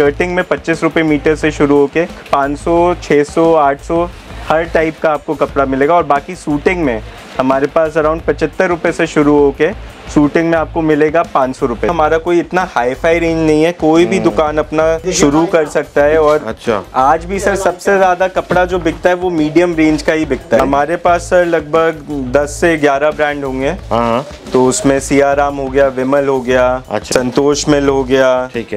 Shirting में 25 रुपये metre से शुरू होके 500, 600, 800 हर टाइप का आपको कपड़ा मिलेगा। और बाकी सूटिंग में हमारे पास अराउंड 75 रुपये से शुरू होके सूटिंग में आपको मिलेगा 500 रुपये। हमारा कोई इतना हाई फाई रेंज नहीं है, कोई भी दुकान अपना शुरू कर सकता है। और अच्छा, आज भी सर सबसे ज़्यादा कपड़ा जो बिकता है वो मीडियम रेंज का ही बिकता है। हमारे पास सर लगभग 10 से 11 ब्रांड होंगे। तो उसमें सियाराम हो गया, विमल हो गया, संतोष मिल हो गया,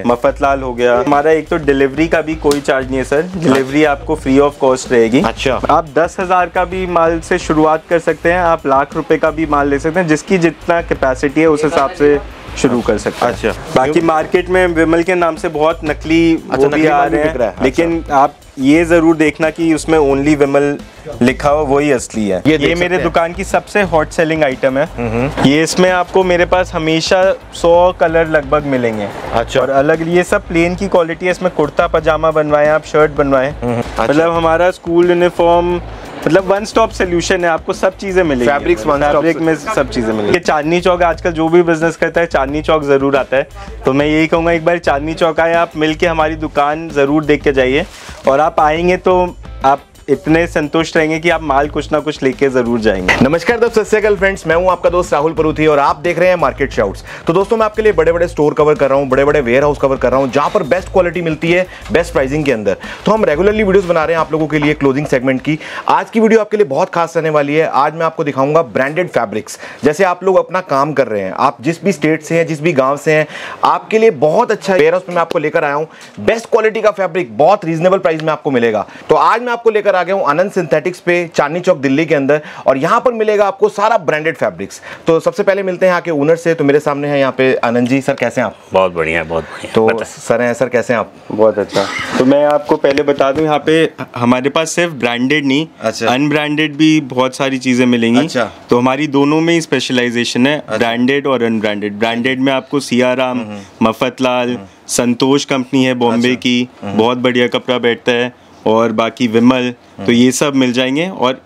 मफतलाल हो गया। हमारा एक तो डिलीवरी का भी कोई चार्ज नहीं है सर, डिलीवरी आपको फ्री ऑफ कॉस्ट रहेगी। आप 10,000 का भी माल से शुरुआत कर सकते हैं, आप लाख रुपए का भी माल ले सकते हैं, जिसकी जितना कैपेसिटी है उस हिसाब से शुरू कर सकते हैं। बाकी मार्केट में विमल के नाम से बहुत नकली वो भी आ रहे हैं, लेकिन आप ये जरूर देखना कि उसमें ओनली विमल लिखा हो, वही असली है। ये मेरे दुकान की सबसे हॉट सेलिंग आइटम है। ये इसमें आपको मेरे पास हमेशा 100 कलर लगभग मिलेंगे। और अलग ये सब प्लेन की क्वालिटी है, इसमें कुर्ता पजामा बनवाएं आप, शर्ट बनवाएं, मतलब हमारा स्कूल यूनिफॉर्म, मतलब वन स्टॉप सोल्यूशन है, आपको सब चीजें मिलेगी। फैब्रिक में सब चीजें मिलेगी। चांदनी चौक आजकल जो भी बिजनेस करता है चांदनी चौक जरूर आता है, तो मैं यही कहूँगा एक बार चांदनी चौक आए आप, मिलके हमारी दुकान जरूर देख के जाइए। और आप आएंगे तो आप इतने संतुष्ट रहेंगे कि आप माल कुछ ना कुछ लेके जरूर जाएंगे। नमस्कार दोस्तों, सत श्री अकाल फ्रेंड्स, मैं हूं आपका दोस्त राहुल परूथी और आप देख रहे हैं मार्केट शाउट्स। तो दोस्तों मैं आपके लिए बड़े बड़े स्टोर कवर कर रहा हूं, बड़े बड़े वेयर हाउस कवर कर रहा हूं, जहां पर बेस्ट क्वालिटी मिलती है बेस्ट प्राइसिंग के अंदर। तो हम रेगुलरली वीडियोस बना रहे हैं आप लोगों के लिए क्लोथिंग सेगमेंट की। आज की वीडियो आपके लिए बहुत खास रहने वाली है। आज मैं आपको दिखाऊंगा ब्रांडेड फैब्रिक्स। जैसे आप लोग अपना काम कर रहे हैं, आप जिस भी स्टेट से हैं, जिस भी गाँव से हैं, आपके लिए बहुत अच्छा वेयर हाउस में आपको लेकर आया हूँ। बेस्ट क्वालिटी का फैब्रिक बहुत रीजनेबल प्राइस में आपको मिलेगा। तो आज मैं आपको लेकर आ गया हूं आनंद सिंथेटिक्स पे, चांदनी चौक दिल्ली के अंदर, और यहां पर मिलेगा आपको सारा ब्रांडेड फैब्रिक्स। तो सबसे पहले मिलते हैं आके ओनर से। तो मेरे सामने है यहाँ पे आनंद जी। सर कैसे हैं आप? बहुत बढ़िया, बहुत बढ़िया। तो सर हैं, सर कैसे हैं आप? बहुत अच्छा। तो मैं आपको पहले बता दूं, यहाँ पे हमारे पास सिर्फ ब्रांडेड नहीं, अनब्रांडेड भी बहुत सारी चीजें मिलेंगी। तो हमारी दोनों में स्पेशलाइजेशन है, ब्रांडेड और अनब्रांडेड। ब्रांडेड में आपको सियाराम, मफतलाल, संतोष कंपनी है बॉम्बे की, बहुत बढ़िया कपड़ा बैठता है, और बाकी विमल, तो ये सब मिल जाएंगे। और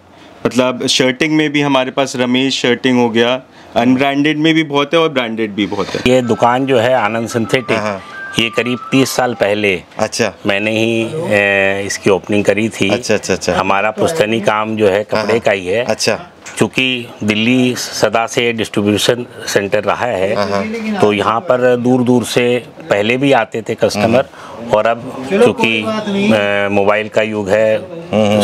मतलब शर्टिंग में भी हमारे पास रमेश शर्टिंग हो गया। अनब्रांडेड में भी बहुत है और ब्रांडेड भी बहुत है। ये दुकान जो है आनंद सिंथेटिक, ये करीब 30 साल पहले मैंने ही इसकी ओपनिंग करी थी। हमारा पुश्तैनी काम जो है कपड़े का ही है। चूँकि दिल्ली सदा से डिस्ट्रीब्यूशन सेंटर रहा है, तो यहाँ पर दूर दूर से पहले भी आते थे कस्टमर, और अब चूँकि मोबाइल का युग है,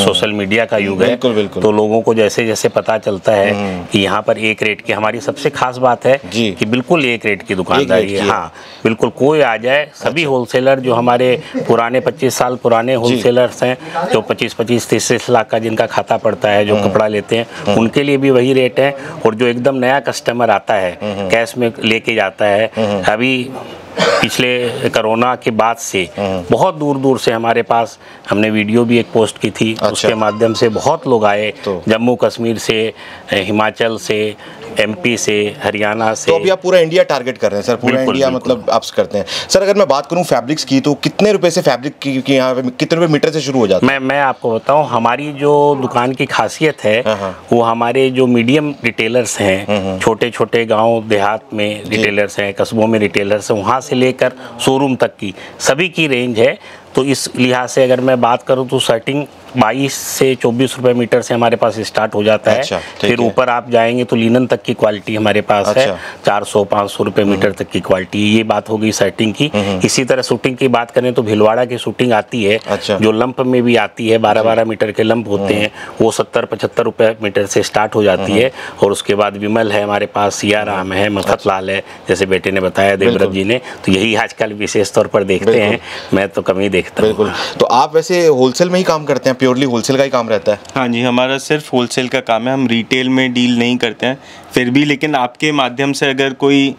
सोशल मीडिया का युग है, बिल्कुल, बिल्कुल। तो लोगों को जैसे जैसे पता चलता है कि यहाँ पर एक रेट की, हमारी सबसे खास बात है कि बिल्कुल एक रेट की दुकानदारी है। हाँ बिल्कुल, कोई आ जाए, सभी होलसेलर जो हमारे पुराने 25 साल पुराने होलसेलर्स हैं, जो 25-25-30 लाख का जिनका खाता पड़ता है, जो कपड़ा लेते हैं, उनके लिए भी वही रेट है। और जो एकदम नया कस्टमर आता है, कैश में लेके जाता है, अभी पिछले कोरोना के बाद से बहुत दूर दूर से हमारे पास, हमने वीडियो भी एक पोस्ट की थी, उसके माध्यम से बहुत लोग आए, तो जम्मू कश्मीर से, हिमाचल से, एमपी से, हरियाणा से। तो अभी आप पूरा इंडिया टारगेट कर रहे हैं सर, पूरा इंडिया मतलब आप करते हैं। सर अगर मैं बात करूं फैब्रिक्स की, तो कितने रुपए से फैब्रिक की यहाँ पे, कितने रुपए मीटर से शुरू हो जाता है? मैं आपको बताऊं, हमारी जो दुकान की खासियत है वो हमारे जो मीडियम रिटेलर्स हैं, छोटे छोटे गाँव देहात में रिटेलर्स हैं, कस्बों में रिटेलर्स हैं, वहाँ से लेकर शोरूम तक की सभी की रेंज है। तो इस लिहाज से अगर मैं बात करूं तो शर्टिंग 22 से 24 रुपये मीटर से हमारे पास स्टार्ट हो जाता है। फिर ऊपर आप जाएंगे तो लिनन तक की क्वालिटी हमारे पास है 400-500 रुपये मीटर तक की क्वालिटी। ये बात हो गई शर्टिंग की। इसी तरह शूटिंग की बात करें तो भिलवाड़ा की शूटिंग आती है, जो लंप में भी आती है, 12-12 मीटर के लंप होते हैं, वो 70-75 रुपये मीटर से स्टार्ट हो जाती है। और उसके बाद विमल है हमारे पास, सियाराम है, मफतलाल है, जैसे बेटे ने बताया देवव्रत जी ने, तो यही आजकल विशेष तौर पर देखते हैं, मैं तो कम ही देखता हूँ। तो आप वैसे होलसेल में ही काम करते हैं? प्योरली होलसेल का ही काम रहता है? हाँ जी, हमारा सिर्फ होलसेल का काम है, हम रिटेल में डील नहीं करते हैं। फिर भी लेकिन आपके माध्यम से अगर कोई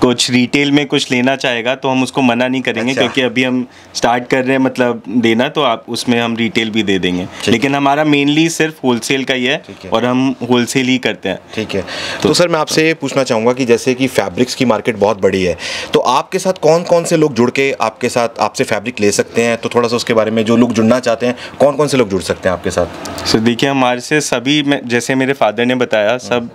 कुछ रिटेल में कुछ लेना चाहेगा तो हम उसको मना नहीं करेंगे, क्योंकि अभी हम स्टार्ट कर रहे हैं मतलब देना, तो आप उसमें हम रिटेल भी दे देंगे। लेकिन हमारा मेनली सिर्फ होलसेल का ही है और हम होलसेल ही करते हैं। ठीक है। तो सर मैं आपसे पूछना चाहूँगा कि जैसे कि फैब्रिक्स की मार्केट बहुत बड़ी है, तो आपके साथ कौन कौन से लोग जुड़ के आपके साथ आपसे फैब्रिक ले सकते हैं? तो थोड़ा सा उसके बारे में, जो लोग जुड़ना चाहते हैं कौन कौन से लोग जुड़ सकते हैं आपके साथ? सर देखिए, हमारे से सभी, जैसे मेरे फादर ने बताया, सब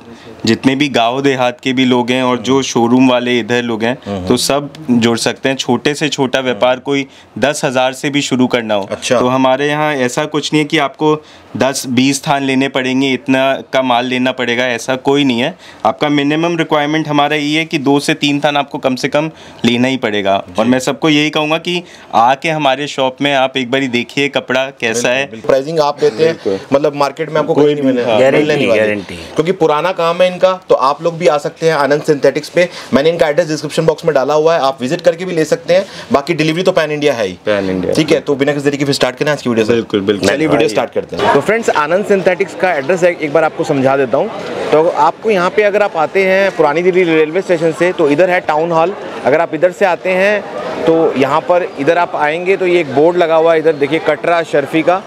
जितने भी गांव देहात के भी लोग हैं और जो शोरूम वाले इधर लोग हैं, तो सब जोड़ सकते हैं। छोटे से छोटा व्यापार कोई 10,000 से भी शुरू करना हो, अच्छा। तो हमारे यहाँ ऐसा कुछ नहीं है कि आपको 10-20 थान लेने पड़ेंगे, इतना का माल लेना पड़ेगा, ऐसा कोई नहीं है। आपका मिनिमम रिक्वायरमेंट हमारा ये है कि 2 से 3 थान आपको कम से कम लेना ही पड़ेगा। और मैं सबको यही कहूँगा कि आके हमारे शॉप में आप एक बार देखिए कपड़ा कैसा है। प्राइसिंग आप देते हैं, मतलब मार्केट में आपको कोई नहीं गारंटी, क्योंकि पुराना काम है इनका। तो आप लोग भी आ सकते हैं आनंद सिंथेटिक्स पे, मैंने इनका एड्रेस डिस्क्रिप्शन बॉक्स में डाला हुआ है, आप विजिट करके भी ले सकते हैं। बाकी डिलीवरी तो पैन इंडिया है ही, पैन इंडिया, ठीक है। तो बिना किसी तरीके से स्टार्ट करें आज की वीडियो, बिल्कुल बिल्कुल, चलिए वीडियो स्टार्ट करते हैं। तो फ्रेंड्स, आनंद सिंथेटिक्स का एड्रेस एक बार आपको समझा देता हूँ। तो आपको यहाँ पे अगर आप आते हैं पुरानी दिल्ली रेलवे स्टेशन से, तो इधर है टाउन हॉल। अगर आप इधर से आते हैं तो यहाँ पर इधर आप आएंगे तो ये एक बोर्ड लगा हुआ है, इधर देखिए कटरा अशरफी का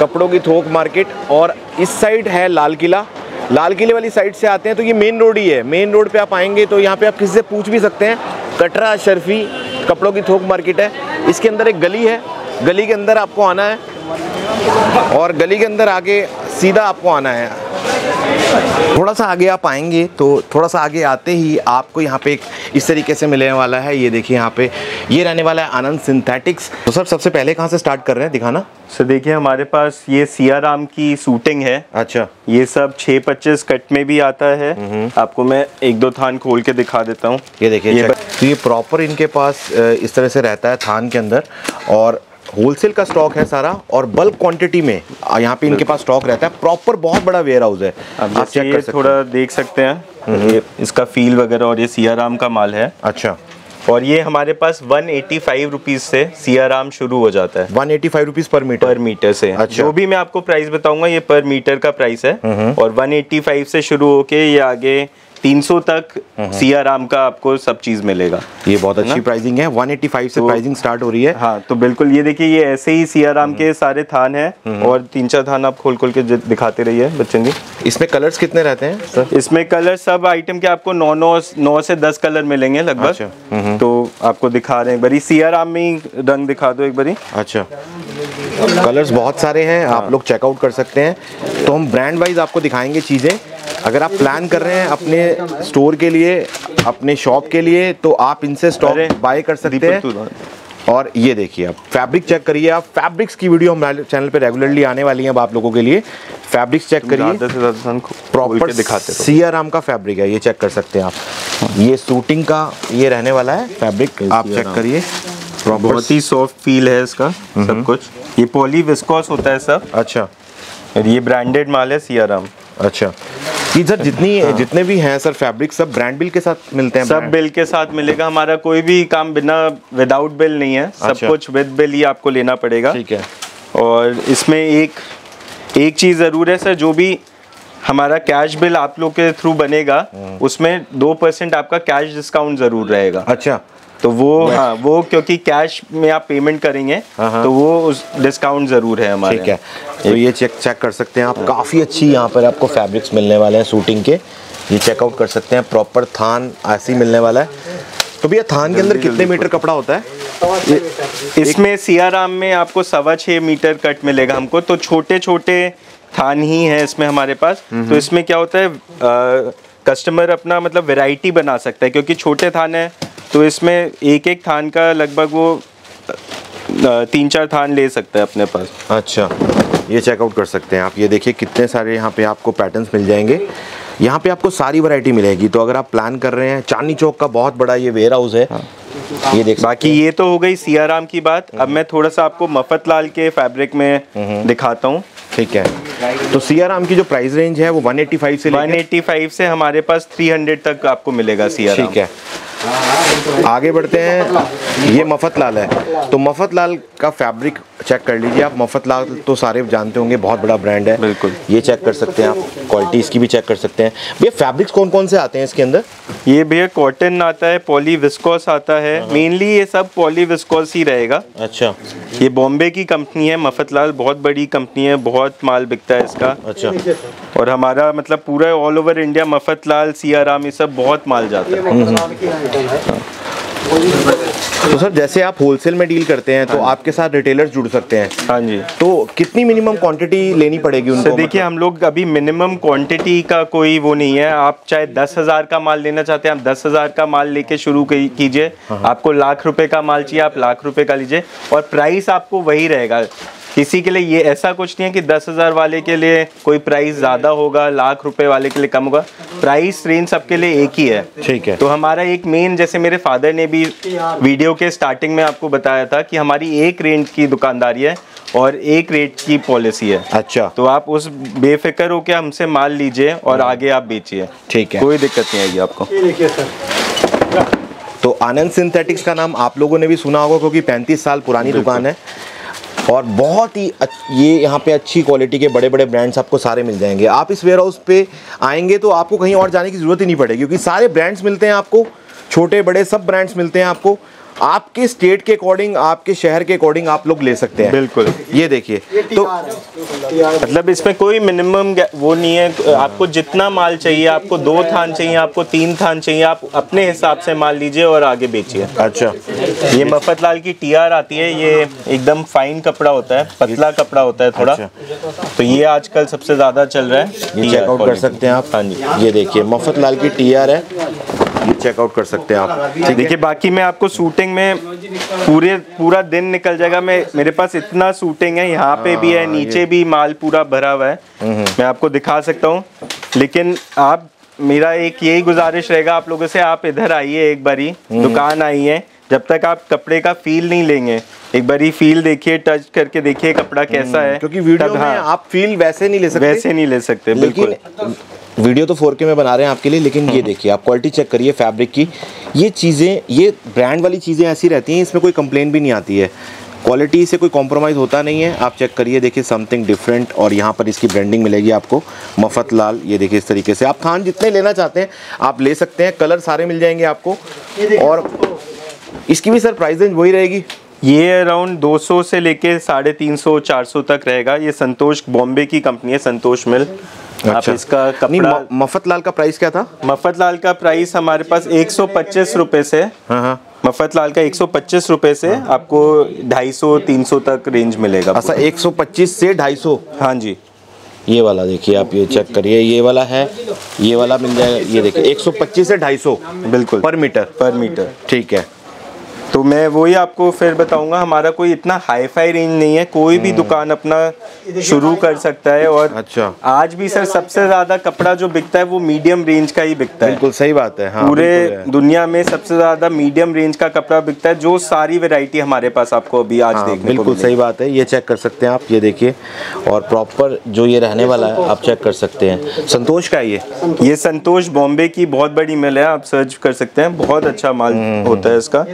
कपड़ों की थोक मार्केट। और इस साइड है लाल किला, लाल किले वाली साइड से आते हैं तो ये मेन रोड ही है। मेन रोड पे आप आएंगे तो यहाँ पे आप किसी से पूछ भी सकते हैं, कटरा अशरफी कपड़ों की थोक मार्केट है। इसके अंदर एक गली है, गली के अंदर आपको आना है और गली के अंदर आगे सीधा आपको आना है। थोड़ा सा आगे आप आएंगे तो थोड़ा सा आगे आते ही आपको यहाँ पे एक इस तरीके से मिलने वाला है, ये देखिए यहाँ पे ये रहने वाला है आनंद सिंथेटिक्स। तो सर सबसे पहले कहाँ से स्टार्ट कर रहे हैं दिखाना? सर देखिए हमारे पास ये सियाराम की सूटिंग है, अच्छा। ये सब 625 कट में भी आता है, आपको मैं 1-2 थान खोल के दिखा देता हूँ। ये देखिए तो ये प्रॉपर इनके पास इस तरह से रहता है थान के अंदर, और होलसेल का स्टॉक है सारा और बल्क क्वांटिटी में यहाँ पे इनके पास स्टॉक रहता है। प्रॉपर बहुत बड़ा वेयर हाउस है, आप चेक कर सकते, थोड़ा देख सकते हैं ये इसका फील वगैरह। और ये सियाराम का माल है, अच्छा। और ये हमारे पास 185 रुपीस से सियाराम शुरू हो जाता है, 185 रुपीस पर मीटर से, अच्छा। जो भी मैं आपको प्राइस बताऊंगा ये पर मीटर का प्राइस है। और 185 से शुरू होके ये आगे 300 तक सियाराम का आपको सब चीज मिलेगा। ये बहुत अच्छी प्राइसिंग है, 185 से प्राइसिंग स्टार्ट हो रही है, हाँ। तो बिल्कुल ये देखिए, ये ऐसे ही सियाराम के सारे थान हैं। और 3-4 थान आप खोल के दिखाते रहिए बच्चन जी। इसमें कलर्स कितने रहते हैं सर? इसमें कलर सब आइटम के आपको 9 से 10 कलर मिलेंगे लगभग। तो आपको दिखा रहे हैं एक बारी, सियाराम में रंग दिखा दो एक बारी, अच्छा। कलर्स बहुत सारे हैं, आप लोग चेकआउट कर सकते हैं। तो हम ब्रांड वाइज आपको दिखाएंगे चीजें। अगर आप प्लान कर रहे हैं अपने स्टोर के लिए, अपने शॉप के लिए, तो आप इनसे स्टॉक बाय कर सकते हैं। और ये देखिए आप फैब्रिक चेक करिए, आप फैब्रिक्स की वीडियो हमारे चैनल पे रेगुलरली आने वाली है अब आप लोगों के लिए। फैब्रिक्स चेक करिए, प्रॉपर दिखाते हैं, सियाराम का फैब्रिक है, ये चेक कर सकते हैं आप। ये सूटिंग का ये रहने वाला है फैब्रिक, आप चेक करिए, बहुत ही सॉफ्ट फील है इसका सब कुछ। ये पॉली विस्कॉस होता है सब, अच्छा। और ये ब्रांडेड माल है सियाराम, अच्छा। ये सर जितने भी हैं सर फैब्रिक सब ब्रांड बिल के साथ मिलते हैं? सब बिल के साथ मिलेगा, हमारा कोई भी काम बिना विदाउट बिल नहीं है, सब अच्छा। कुछ विद बिल ही आपको लेना पड़ेगा, ठीक है। और इसमें एक चीज़ ज़रूर है सर, जो भी हमारा कैश बिल आप लोग के थ्रू बनेगा उसमें 2% आपका कैश डिस्काउंट ज़रूर रहेगा, अच्छा। तो वो हाँ, वो क्योंकि कैश में आप पेमेंट करेंगे तो वो उस डिस्काउंट जरूर है हमारे, ठीक है। तो ये चेक कर सकते हैं आप, काफ़ी अच्छी यहाँ पर आपको फैब्रिक्स मिलने वाले हैं सूटिंग के, ये चेकआउट कर सकते हैं। प्रॉपर थान ऐसी मिलने वाला है। तो भैया थान के अंदर कितने मीटर कपड़ा होता है? इसमें सियाराम में आपको 6.25 मीटर कट मिलेगा हमको, तो छोटे छोटे थान ही हैं इसमें हमारे पास। तो इसमें क्या होता है, कस्टमर अपना मतलब वेराइटी बना सकता है, क्योंकि छोटे थान है तो इसमें एक थान का लगभग वो 3-4 थान ले सकता है अपने पास, अच्छा। ये चेकआउट कर सकते हैं आप, ये देखिए कितने सारे यहाँ पे आपको पैटर्न्स मिल जाएंगे, यहाँ पे आपको सारी वैरायटी मिलेगी। तो अगर आप प्लान कर रहे हैं, चांदनी चौक का बहुत बड़ा ये वेयर हाउस है, हाँ। ये देख, बाकी ये तो हो गई सियाराम की बात। अब मैं थोड़ा सा आपको मफतलाल के फैब्रिक में दिखाता हूँ, ठीक है। तो सियाराम की जो प्राइस रेंज है वो 185 से हमारे पास 300 तक आपको मिलेगा सियाराम, ठीक है। आगे बढ़ते हैं, ये मफतलाल है। तो मफतलाल का फैब्रिक चेक कर लीजिए आप, मफतलाल तो सारे जानते होंगे, बहुत बड़ा ब्रांड है, बिल्कुल। ये चेक कर सकते हैं आप, क्वालिटी इसकी भी चेक कर सकते हैं। भैया फैब्रिक्स कौन कौन से आते हैं इसके अंदर? ये भैया कॉटन आता है, पॉली विस्कोस आता है, मेनली ये सब पॉली विस्कोस ही रहेगा, अच्छा। ये बॉम्बे की कंपनी है मफतलाल, बहुत बड़ी कंपनी है, बहुत माल बिकता है इसका, अच्छा। और हमारा मतलब पूरा all over India Mafatlal Siyaram ये सब बहुत माल जाता है। तो सर जैसे आप होलसेल में डील करते हैं तो आपके साथ रिटेलर्स जुड़ सकते हैं। हाँ जी। तो कितनी मिनिमम क्वांटिटी लेनी पड़ेगी उनको? सर देखिए हम लोग अभी मिनिमम क्वांटिटी का कोई वो नहीं है। आप चाहे 10,000 का माल लेना चाहते हैं, आप 10,000 का माल लेके शुरू कीजिए। आपको ₹1,00,000 का माल चाहिए, आप ₹1,00,000 का लीजिए और प्राइस आपको वही रहेगा। किसी के लिए ये ऐसा कुछ नहीं है कि 10,000 वाले के लिए कोई प्राइस ज़्यादा होगा, ₹1,00,000 वाले के लिए कम होगा। प्राइस रेंज सबके लिए एक ही है। ठीक है। तो हमारा एक मेन, जैसे मेरे फादर ने भी वीडियो के स्टार्टिंग में आपको बताया था कि हमारी एक रेंज की दुकानदारी है और एक रेट की पॉलिसी है। अच्छा। तो आप उस बेफिक्र होकर हमसे माल लीजिए और आगे आप बेचिए। ठीक है, कोई दिक्कत नहीं आएगी आपको। देखिए सर, तो आनंद सिंथेटिक्स का नाम आप लोगों ने भी सुना होगा क्योंकि 35 साल पुरानी दुकान है और बहुत ही ये यहाँ पे अच्छी क्वालिटी के बड़े बड़े ब्रांड्स आपको सारे मिल जाएंगे। आप इस वेयर हाउस पे आएंगे तो आपको कहीं और जाने की ज़रूरत ही नहीं पड़ेगी क्योंकि सारे ब्रांड्स मिलते हैं आपको, छोटे बड़े सब ब्रांड्स मिलते हैं आपको। आपके स्टेट के अकॉर्डिंग, आपके शहर के अकॉर्डिंग आप लोग ले सकते हैं। बिल्कुल। ये देखिए, तो मतलब इसमें कोई मिनिमम वो नहीं है। आपको जितना माल चाहिए, आपको 2 थान चाहिए, आपको 3 थान चाहिए, आप अपने हिसाब से माल लीजिए और आगे बेचिए। अच्छा। ये मफतलाल की TR आती है, ये एकदम फाइन कपड़ा होता है, पतला कपड़ा होता है थोड़ा। तो ये आजकल सबसे ज्यादा चल रहा है, ये चेकआउट कर सकते हैं आप। हाँ जी, ये देखिए मफतलाल की TR है, चेकआउट कर सकते हैं आप। देखिए बाकी मैं आपको शूटिंग में पूरा दिन निकल जाएगा। मैं मेरे पास इतना शूटिंग है, यहाँ पे भी है, नीचे भी माल पूरा भरा हुआ है, मैं आपको दिखा सकता हूँ। लेकिन आप, मेरा एक यही गुजारिश रहेगा आप लोगों से, आप इधर आइए, एक बारी दुकान आइए। जब तक आप कपड़े का फील नहीं लेंगे, एक बारी फील देखिए, टच करके देखिए कपड़ा कैसा है, क्योंकि वीडियो में आप फील वैसे नहीं ले सकते, बिल्कुल। वीडियो तो 4K में बना रहे हैं आपके लिए, लेकिन ये देखिए आप क्वालिटी चेक करिए फैब्रिक की। ये चीज़ें, ये ब्रांड वाली चीज़ें ऐसी रहती हैं, इसमें कोई कंप्लेन भी नहीं आती है, क्वालिटी से कोई कॉम्प्रोमाइज़ होता नहीं है। आप चेक करिए, देखिए समथिंग डिफरेंट। और यहाँ पर इसकी ब्रांडिंग मिलेगी आपको, मफतलाल। ये देखिए इस तरीके से आप थान जितने लेना चाहते हैं आप ले सकते हैं, कलर सारे मिल जाएंगे आपको। और इसकी भी सर प्राइस रेंज वही रहेगी, ये अराउंड 200 से लेके 350-400 तक रहेगा। ये संतोष बॉम्बे की कंपनी है, संतोष मिल। अच्छा। आप इसका कपड़ा, मफतलाल का प्राइस क्या था? मफतलाल का प्राइस हमारे पास 125 रुपये से, मफतलाल का 125 रुपये से आपको 250-300 तक रेंज मिलेगा। अच्छा, 125 से 250। हाँ जी। ये वाला देखिए आप, ये चेक करिए, ये वाला है, ये वाला मिल जाएगा। ये देखिए 125 से 250 बिल्कुल पर मीटर। ठीक है। तो मैं वही आपको फिर बताऊंगा, हमारा कोई इतना हाई फाई रेंज नहीं है, कोई भी दुकान अपना शुरू कर सकता है। और अच्छा, आज भी सर सबसे ज्यादा कपड़ा जो बिकता है वो मीडियम रेंज का ही बिकता है। बिल्कुल सही बात है। हाँ, पूरे दुनिया में सबसे ज्यादा मीडियम रेंज का कपड़ा बिकता है, जो सारी वेराइटी हमारे पास आपको अभी आज देखने को मिलेगी। बिल्कुल सही बात है। ये चेक कर सकते हैं आप, ये देखिए, और प्रॉपर जो ये रहने वाला है आप चेक कर सकते हैं। संतोष का ये संतोष बॉम्बे की बहुत बड़ी मिल है, आप सर्च कर सकते हैं, बहुत अच्छा माल होता है इसका।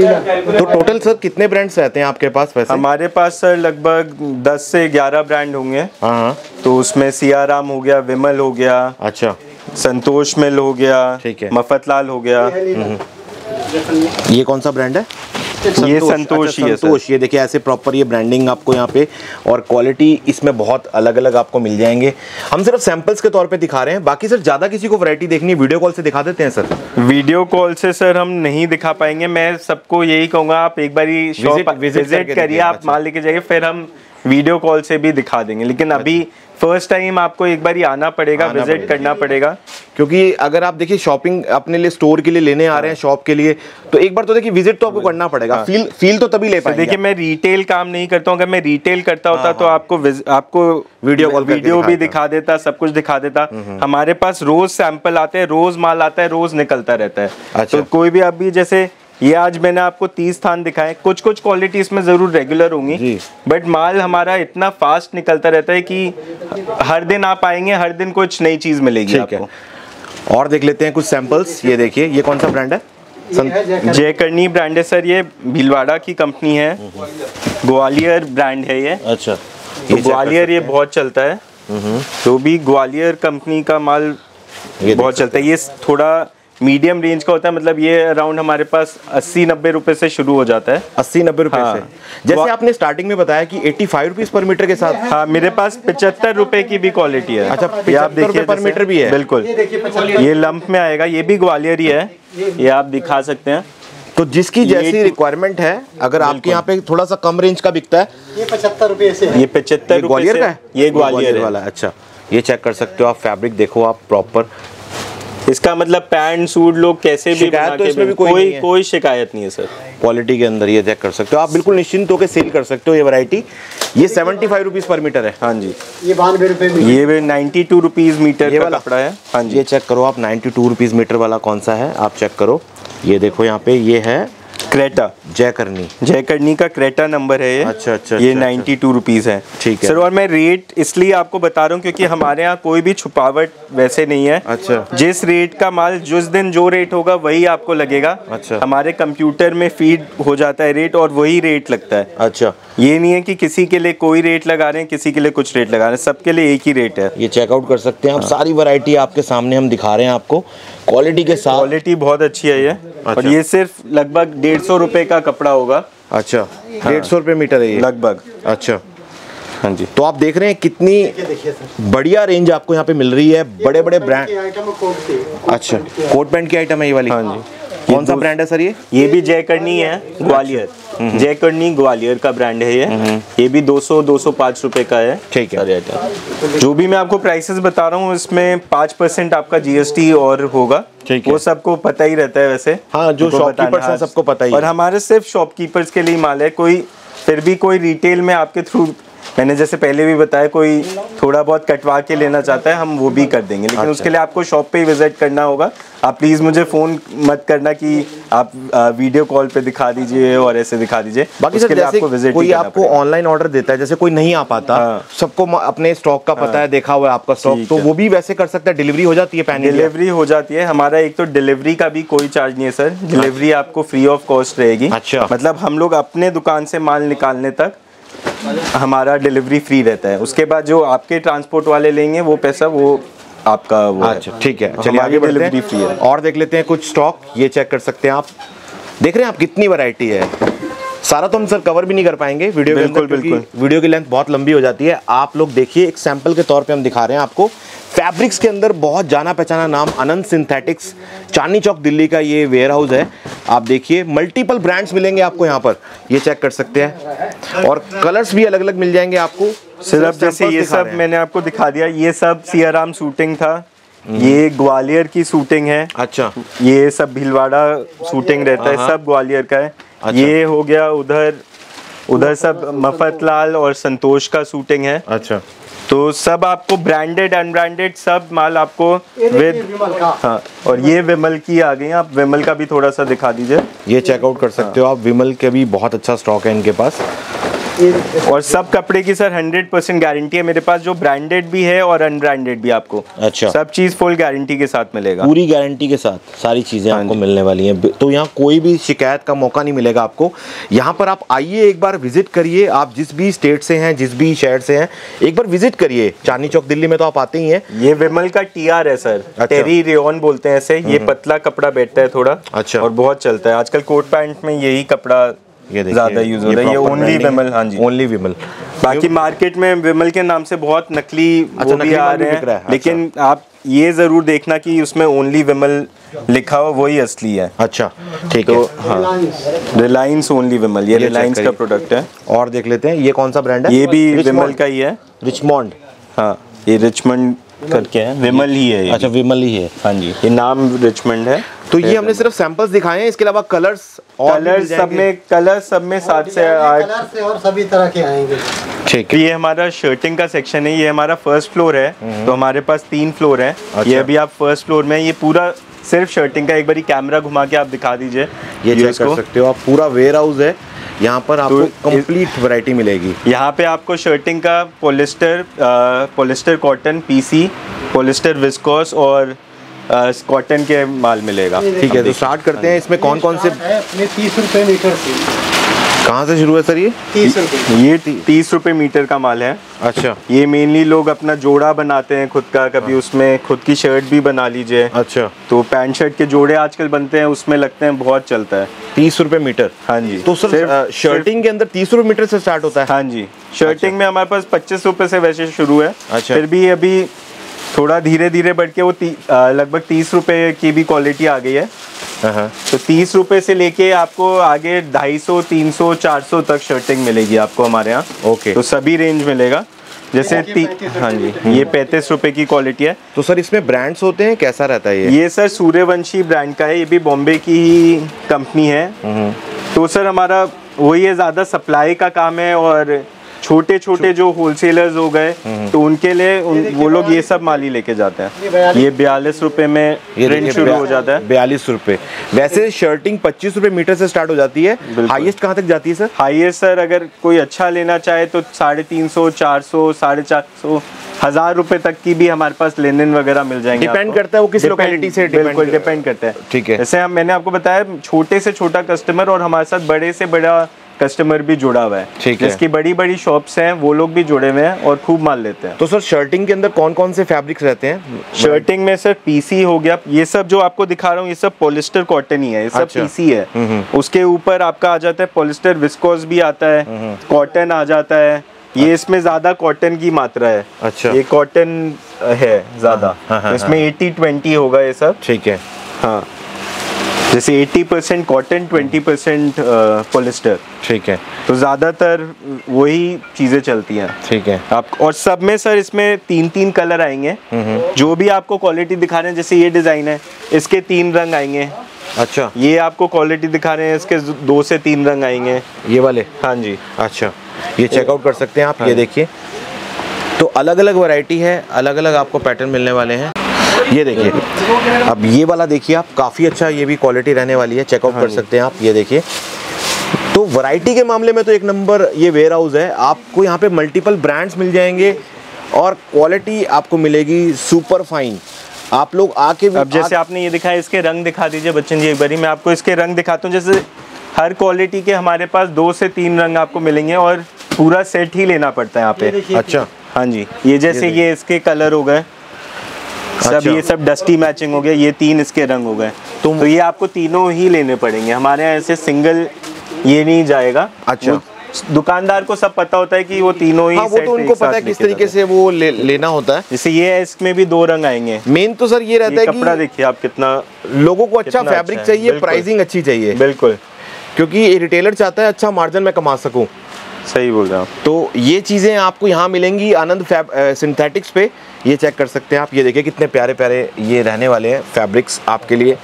तो टोटल सर कितने ब्रांड्स रहते हैं आपके पास वैसे? हमारे पास सर लगभग 10 से 11 ब्रांड होंगे। तो उसमें सियाराम हो गया, विमल हो गया, अच्छा, संतोष मिल हो गया, ठीक है, मफतलाल हो गया। ये कौन सा ब्रांड है? संतोष। ये संतोष ही है। संतोष, ये देखिए ऐसे प्रॉपर ये ब्रांडिंग आपको यहाँ पे, और क्वालिटी इसमें बहुत अलग अलग आपको मिल जाएंगे। हम सिर्फ सैंपल्स के तौर पे दिखा रहे हैं, बाकी सर ज़्यादा किसी को वैरायटी देखनी है वीडियो कॉल से दिखा देते हैं सर। वीडियो कॉल से सर हम नहीं दिखा पाएंगे। मैं सबको यही कहूँगा आप एक बारी शॉप विजिट करिए, आप माल लेके जाइए, फिर हम वीडियो कॉल से भी दिखा देंगे। लेकिन अभी फर्स्ट टाइम आपको एक बार आना पड़ेगा, विजिट करना पड़ेगा, क्योंकि अगर आप देखिए शॉपिंग अपने लिए, स्टोर के लिए लेने आ रहे हैं, शॉप के लिए, तो एक बार तो देखिए विजिट तो आपको करना पड़ेगा। फील तो तभी ले पाएंगे। देखिए मैं रिटेल काम नहीं करता हूँ, अगर मैं रिटेल करता होता तो आपको वीडियो भी दिखा देता, सब कुछ दिखा देता। हमारे पास रोज सैंपल आते हैं, रोज माल आता है, रोज निकलता रहता है। तो कोई भी, अभी जैसे ये आज मैंने आपको 30 थान दिखाए, कुछ कुछ क्वालिटी इसमें ज़रूर रेगुलर होंगी, बट माल हमारा इतना फास्ट निकलता रहता है कि हर दिन आप आएंगे, हर दिन कुछ नई चीज़ मिलेगी आपको। और देख लेते हैं कुछ सैंपल्स। ये देखिए, ये कौन सा ब्रांड है? जय करनी ब्रांड है सर, ये भीलवाड़ा की कंपनी है, ग्वालियर ब्रांड है ये। अच्छा, ग्वालियर ये बहुत चलता है, तो भी ग्वालियर कंपनी का माल बहुत चलता है। ये थोड़ा मीडियम रेंज का होता है, मतलब ये अराउंड हमारे पास 80-90 रुपए से शुरू हो जाता है। 80-90 रुपए से, जैसे आपने स्टार्टिंग में बताया कि 85 रुपीज पर मीटर के साथ। हाँ, मेरे पास 75 रुपए की भी क्वालिटी है। अच्छा, आप देखिए पर मीटर भी है। बिल्कुल, ये लंप में आएगा, ये भी ग्वालियर ही है, ये आप दिखा सकते हैं। तो जिसकी जैसी रिक्वायरमेंट है, अगर आपके यहाँ पे थोड़ा सा कम रेंज का बिकता है, ये 75 रुपये से, ये 75 ग्वालियर का है, ये ग्वालियर वाला। अच्छा, ये चेक कर सकते हो आप, फैब्रिक देखो आप प्रॉपर, इसका मतलब पैंट सूट लोग कैसे भी बना के, इसमें भी कोई शिकायत नहीं है सर, क्वालिटी के अंदर। ये चेक कर सकते हो आप, बिल्कुल निश्चिंत होकर सेल कर सकते हो ये वैरायटी। ये 75 रुपीज़ पर मीटर है। हाँ जी, ये 92 रुपये, ये भी 92 रुपीज़ मीटर का कपड़ा है। हाँ जी, ये चेक करो आप, 92 रुपीज़ मीटर वाला कौन सा है आप चेक करो। ये देखो यहाँ पे, ये है क्रेटा, जय करनी का क्रेटा नंबर है ये। अच्छा अच्छा, ये 92 रुपीज़ है। ठीक है सर, और मैं रेट इसलिए आपको बता रहा हूँ क्योंकि हमारे यहाँ कोई भी छुपावट वैसे नहीं है। अच्छा, जिस रेट का माल जिस दिन जो रेट होगा वही आपको लगेगा। अच्छा, हमारे कंप्यूटर में फीड हो जाता है रेट और वही रेट लगता है। अच्छा, ये नहीं है कि किसी के लिए कोई रेट लगा रहे हैं, किसी के लिए कुछ रेट लगा रहे हैं, सबके लिए एक ही रेट है। ये चेकआउट कर सकते हैं आप, सारी वैरायटी आपके सामने हम दिखा रहे हैं आपको क्वालिटी के साथ। क्वालिटी बहुत अच्छी है ये। अच्छा। और ये सिर्फ लगभग 150 रुपये का कपड़ा होगा। अच्छा, 150 रुपये मीटर है ये लगभग। अच्छा, हाँ जी, तो आप देख रहे हैं कितनी बढ़िया रेंज आपको यहाँ पे मिल रही है, बड़े बड़े ब्रांड। अच्छा, कोट पैंट की आइटम है ये वाली। हाँ जी, कौन सा ब्रांड है सर ये? ये भी जय करनी है, ग्वालियर, जय करनी ग्वालियर का ब्रांड है ये भी 200-205 रुपये का है। ठीक है, जो भी मैं आपको प्राइसेस बता रहा हूँ इसमें 5% आपका GST और होगा। वो सबको पता ही रहता है वैसे। हाँ, जो शॉपकीपर्स हैं सबको पता ही है। और हमारे सिर्फ शॉपकीपर्स के लिए माल है, कोई फिर भी कोई रिटेल में आपके थ्रू, मैंने जैसे पहले भी बताया, कोई थोड़ा बहुत कटवा के लेना चाहता है हम वो भी कर देंगे, लेकिन उसके लिए आपको शॉप पे ही विजिट करना होगा। आप प्लीज़ मुझे फ़ोन मत करना कि आप वीडियो कॉल पे दिखा दीजिए और ऐसे दिखा दीजिए। बाकी उसके लिए आपको विजिट, कोई आपको ऑनलाइन ऑर्डर देता है, जैसे कोई नहीं आ पाता, सबको अपने स्टॉक का पता है, देखा हुआ है आपका स्टॉक, तो वो भी वैसे कर सकता है। डिलीवरी हो जाती है पैनिंग? डिलीवरी हो जाती है हमारा, एक तो डिलीवरी का भी कोई चार्ज नहीं है सर, डिलीवरी आपको फ्री ऑफ कॉस्ट रहेगी। अच्छा, मतलब हम लोग अपने दुकान से माल निकालने तक हमारा डिलीवरी फ्री रहता है, उसके बाद जो आपके ट्रांसपोर्ट वाले लेंगे वो पैसा वो आपका वो। अच्छा ठीक है, चलिए आगे बढ़ते हैं, फ्री है। और देख लेते हैं कुछ स्टॉक, ये चेक कर सकते हैं आप, देख रहे हैं आप कितनी वैरायटी है, सारा तो हम सर कवर भी नहीं कर पाएंगे वीडियो में, बिल्कुल वीडियो की लेंथ बहुत लंबी हो जाती है। आप लोग देखिए, एक सैंपल के तौर पे हम दिखा रहे हैं आपको। फैब्रिक्स के अंदर बहुत जाना पहचाना नाम, आनंद सिंथेटिक्स, चांदनी चौक दिल्ली का ये वेयर हाउस है। आप देखिए मल्टीपल ब्रांड्स मिलेंगे आपको यहाँ पर, ये चेक कर सकते हैं, और कलर्स भी अलग अलग मिल जाएंगे आपको। सिर्फ जैसे ये सब मैंने आपको दिखा दिया, ये सब सियाराम शूटिंग था, ये ग्वालियर की शूटिंग है। अच्छा, ये सब भीलवाड़ा शूटिंग रहता है, सब ग्वालियर का है। अच्छा। ये हो गया, उधर सब मफतलाल और संतोष का शूटिंग है। अच्छा, तो सब आपको ब्रांडेड अनब्रांडेड सब माल आपको विद। हाँ, और ये विमल की आ गई, आप विमल का भी थोड़ा सा दिखा दीजिए, ये चेकआउट कर सकते हो आप, विमल के भी बहुत अच्छा स्टॉक है इनके पास। और सब कपड़े की सर 100% गारंटी है मेरे पास, जो ब्रांडेड भी है और अनब्रांडेड भी आपको। अच्छा, सब चीज फुल गारंटी के साथ मिलेगा, पूरी गारंटी के साथ सारी चीजें आपको मिलने वाली हैं, तो यहाँ कोई भी शिकायत का मौका नहीं मिलेगा आपको। यहाँ पर आप आइए, एक बार विजिट करिए, आप जिस भी स्टेट से हैं, जिस भी शहर से हैं, एक बार विजिट करिए। चांदनी चौक दिल्ली में तो आप आते ही हैं। ये विमल का TR है सर, टेरी रेयॉन बोलते हैं ऐसे, ये पतला कपड़ा बैठता है थोड़ा। अच्छा, और बहुत चलता है आजकल कोट पैंट में यही कपड़ा ज़्यादा यूज हो रहा है, ये ओनली विमल। हाँ जी, ओनली विमल। बाकी मार्केट में विमल के नाम से बहुत नकली वो भी आ रहे हैं, लेकिन आप ये जरूर देखना कि उसमें ओनली विमल लिखा हुआ, वही असली है। अच्छा ठीक है, हाँ, रिलायंस ओनली विमल, ये रिलायंस का प्रोडक्ट है। और देख लेते हैं ये कौन सा ब्रांड है, ये भी विमल का ही है, रिचमॉन्ड। हाँ, ये रिचमॉन्ड करके है, विमल ही है। अच्छा, विमल ही है। हाँ जी, ये नाम रिचमॉन्ड है। तो ये हमने सिर्फ सैंपल्स दिखाए हैं, इसके अलावा कलर्स सब में 7 से 8 और सभी तरह के आएंगे। ठीक है, ये हमारा शर्टिंग का सेक्शन है, ये हमारा फर्स्ट फ्लोर है, तो हमारे पास 3 फ्लोर है। अच्छा। ये अभी आप फर्स्ट फ्लोर में, ये पूरा सिर्फ शर्टिंग का, एक बारी कैमरा घुमा के आप दिखा दीजिए, ये चेक कर सकते हो आप, पूरा वेयर हाउस है। यहाँ पर आपको कंप्लीट वैरायटी मिलेगी। यहाँ पे आपको शर्टिंग का polyester cotton, PC, polyester viscose और कॉटन के माल मिलेगा। ठीक है, तो स्टार्ट करते हैं, इसमें कौन कौन से? 30 रुपये मीटर से। कहाँ से शुरू है सर ये? 30 रुपये, ये 30 रुपये मीटर का माल है। अच्छा, ये मेनली लोग अपना जोड़ा बनाते हैं खुद का, कभी उसमें खुद की शर्ट भी बना लीजिए। अच्छा, तो पैंट शर्ट के जोड़े आजकल बनते हैं, उसमें लगते हैं, बहुत चलता है। 30 रुपये मीटर। हाँ जी, तो सर शर्टिंग के अंदर 30 रुपये मीटर से स्टार्ट होता है? हाँ जी, शर्टिंग में हमारे पास 25 रुपये से वैसे शुरू है। अच्छा, फिर भी अभी थोड़ा धीरे धीरे बढ़ के वो लगभग 30 रुपये की भी क्वालिटी आ गई है, तो 30 रुपये से लेके आपको आगे 250, 300, 400 तक शर्टिंग मिलेगी आपको हमारे यहाँ। ओके, तो सभी रेंज मिलेगा। जैसे हाँ जी, ये 35 रुपये की क्वालिटी है। तो सर इसमें ब्रांड्स होते हैं, कैसा रहता है? ये सर सूर्यवंशी ब्रांड का है, ये भी बॉम्बे की ही कंपनी है। तो सर हमारा वही है, ज़्यादा सप्लाई का काम है और छोटे छोटे जो होलसेलर्स हो गए तो उनके लिए वो लोग ये सब माली लेके जाते हैं। ये 42 रुपये में रेंज शुरू हो जाता है। 42 रुपये। वैसे शर्टिंग 25 रुपये मीटर से स्टार्ट हो जाती है। हाईएस्ट कहाँ तक जाती है सर? हाईएस्ट सर अगर कोई अच्छा लेना चाहे तो 350, 400, 450, 1000 रुपये तक की भी हमारे पास लेन देन वगैरह मिल जाएंगे। डिपेंड करता है वो किस लोकेलिटी से, बिल्कुल डिपेंड करता है। ठीक है, जैसे मैंने आपको बताया छोटे से छोटा कस्टमर और हमारे साथ बड़े से बड़ा कस्टमर भी जुड़ा हुआ है। ठीक है, इसकी बड़ी बड़ी शॉप्स हैं, वो लोग भी जुड़े हुए हैं और खूब माल लेते हैं। तो सर शर्टिंग के अंदर कौन कौन से फैब्रिक्स रहते हैं? शर्टिंग में सर पीसी हो गया, ये सब जो आपको दिखा रहा हूँ ये सब पॉलिस्टर कॉटन ही है, ये सब पीसी है। उसके ऊपर आपका आ जाता है पॉलिस्टर विस्कोस भी आता है, कॉटन आ जाता है। ये इसमें ज्यादा कॉटन की मात्रा है। अच्छा, ये कॉटन है ज्यादा। इसमें 80-20 होगा ये सब। ठीक है, हाँ, जैसे 80% कॉटन, 20% पॉलिस्टर। ठीक है, तो ज़्यादातर वही चीज़ें चलती हैं। ठीक है, आप और सब में सर इसमें 3-3 कलर आएंगे। जो भी आपको क्वालिटी दिखा रहे हैं, जैसे ये डिज़ाइन है इसके 3 रंग आएंगे। अच्छा, ये आपको क्वालिटी दिखा रहे हैं इसके 2 से 3 रंग आएंगे ये वाले। हाँ जी, अच्छा, ये चेकआउट कर सकते हैं आप। ये देखिए, तो अलग अलग वैरायटी है, अलग अलग आपको पैटर्न मिलने वाले हैं। ये देखिए, अब ये वाला देखिए आप, काफ़ी अच्छा, ये भी क्वालिटी रहने वाली है, चेकआउट कर सकते हैं आप। ये देखिए, तो वैरायटी के मामले में तो एक नंबर ये वेयर हाउस है। आपको यहाँ पे मल्टीपल ब्रांड्स मिल जाएंगे और क्वालिटी आपको मिलेगी सुपर फाइन। आप लोग आके अब जैसे आपने ये दिखाया, इसके रंग दिखा दीजिए बच्चन जी एक बारी। मैं आपको इसके रंग दिखाता हूँ। जैसे हर क्वालिटी के हमारे पास 2 से 3 रंग आपको मिलेंगे और पूरा सेट ही लेना पड़ता है यहाँ पे। अच्छा, हाँ जी, ये जैसे ये इसके कलर हो गए सब। अच्छा, ये सब डस्टी मैचिंग हो गया। ये 3 इसके रंग हो गए। तो ये आपको तीनों ही लेने पड़ेंगे। हमारे यहाँ ऐसे सिंगल ये नहीं जाएगा। अच्छा, दुकानदार को सब पता होता है कि वो तीनों ही हाँ, वो तो उनको पता है किस तरीके से वो लेना होता है। जैसे ये है, इसमें भी 2 रंग आएंगे। मेन तो सर ये रहता है कि कपड़ा देखिए आप, कितना लोगों को अच्छा फैब्रिक चाहिए, प्राइसिंग अच्छी चाहिए। बिल्कुल, क्योंकि रिटेलर चाहता है अच्छा मार्जिन में कमा सकूँ। सही बोल रहे हो। तो ये चीज़ें आपको यहाँ मिलेंगी आनंद सिंथेटिक्स पे। ये चेक कर सकते हैं आप। ये देखिए कितने प्यारे प्यारे ये रहने वाले हैं फैब्रिक्स आपके लिए।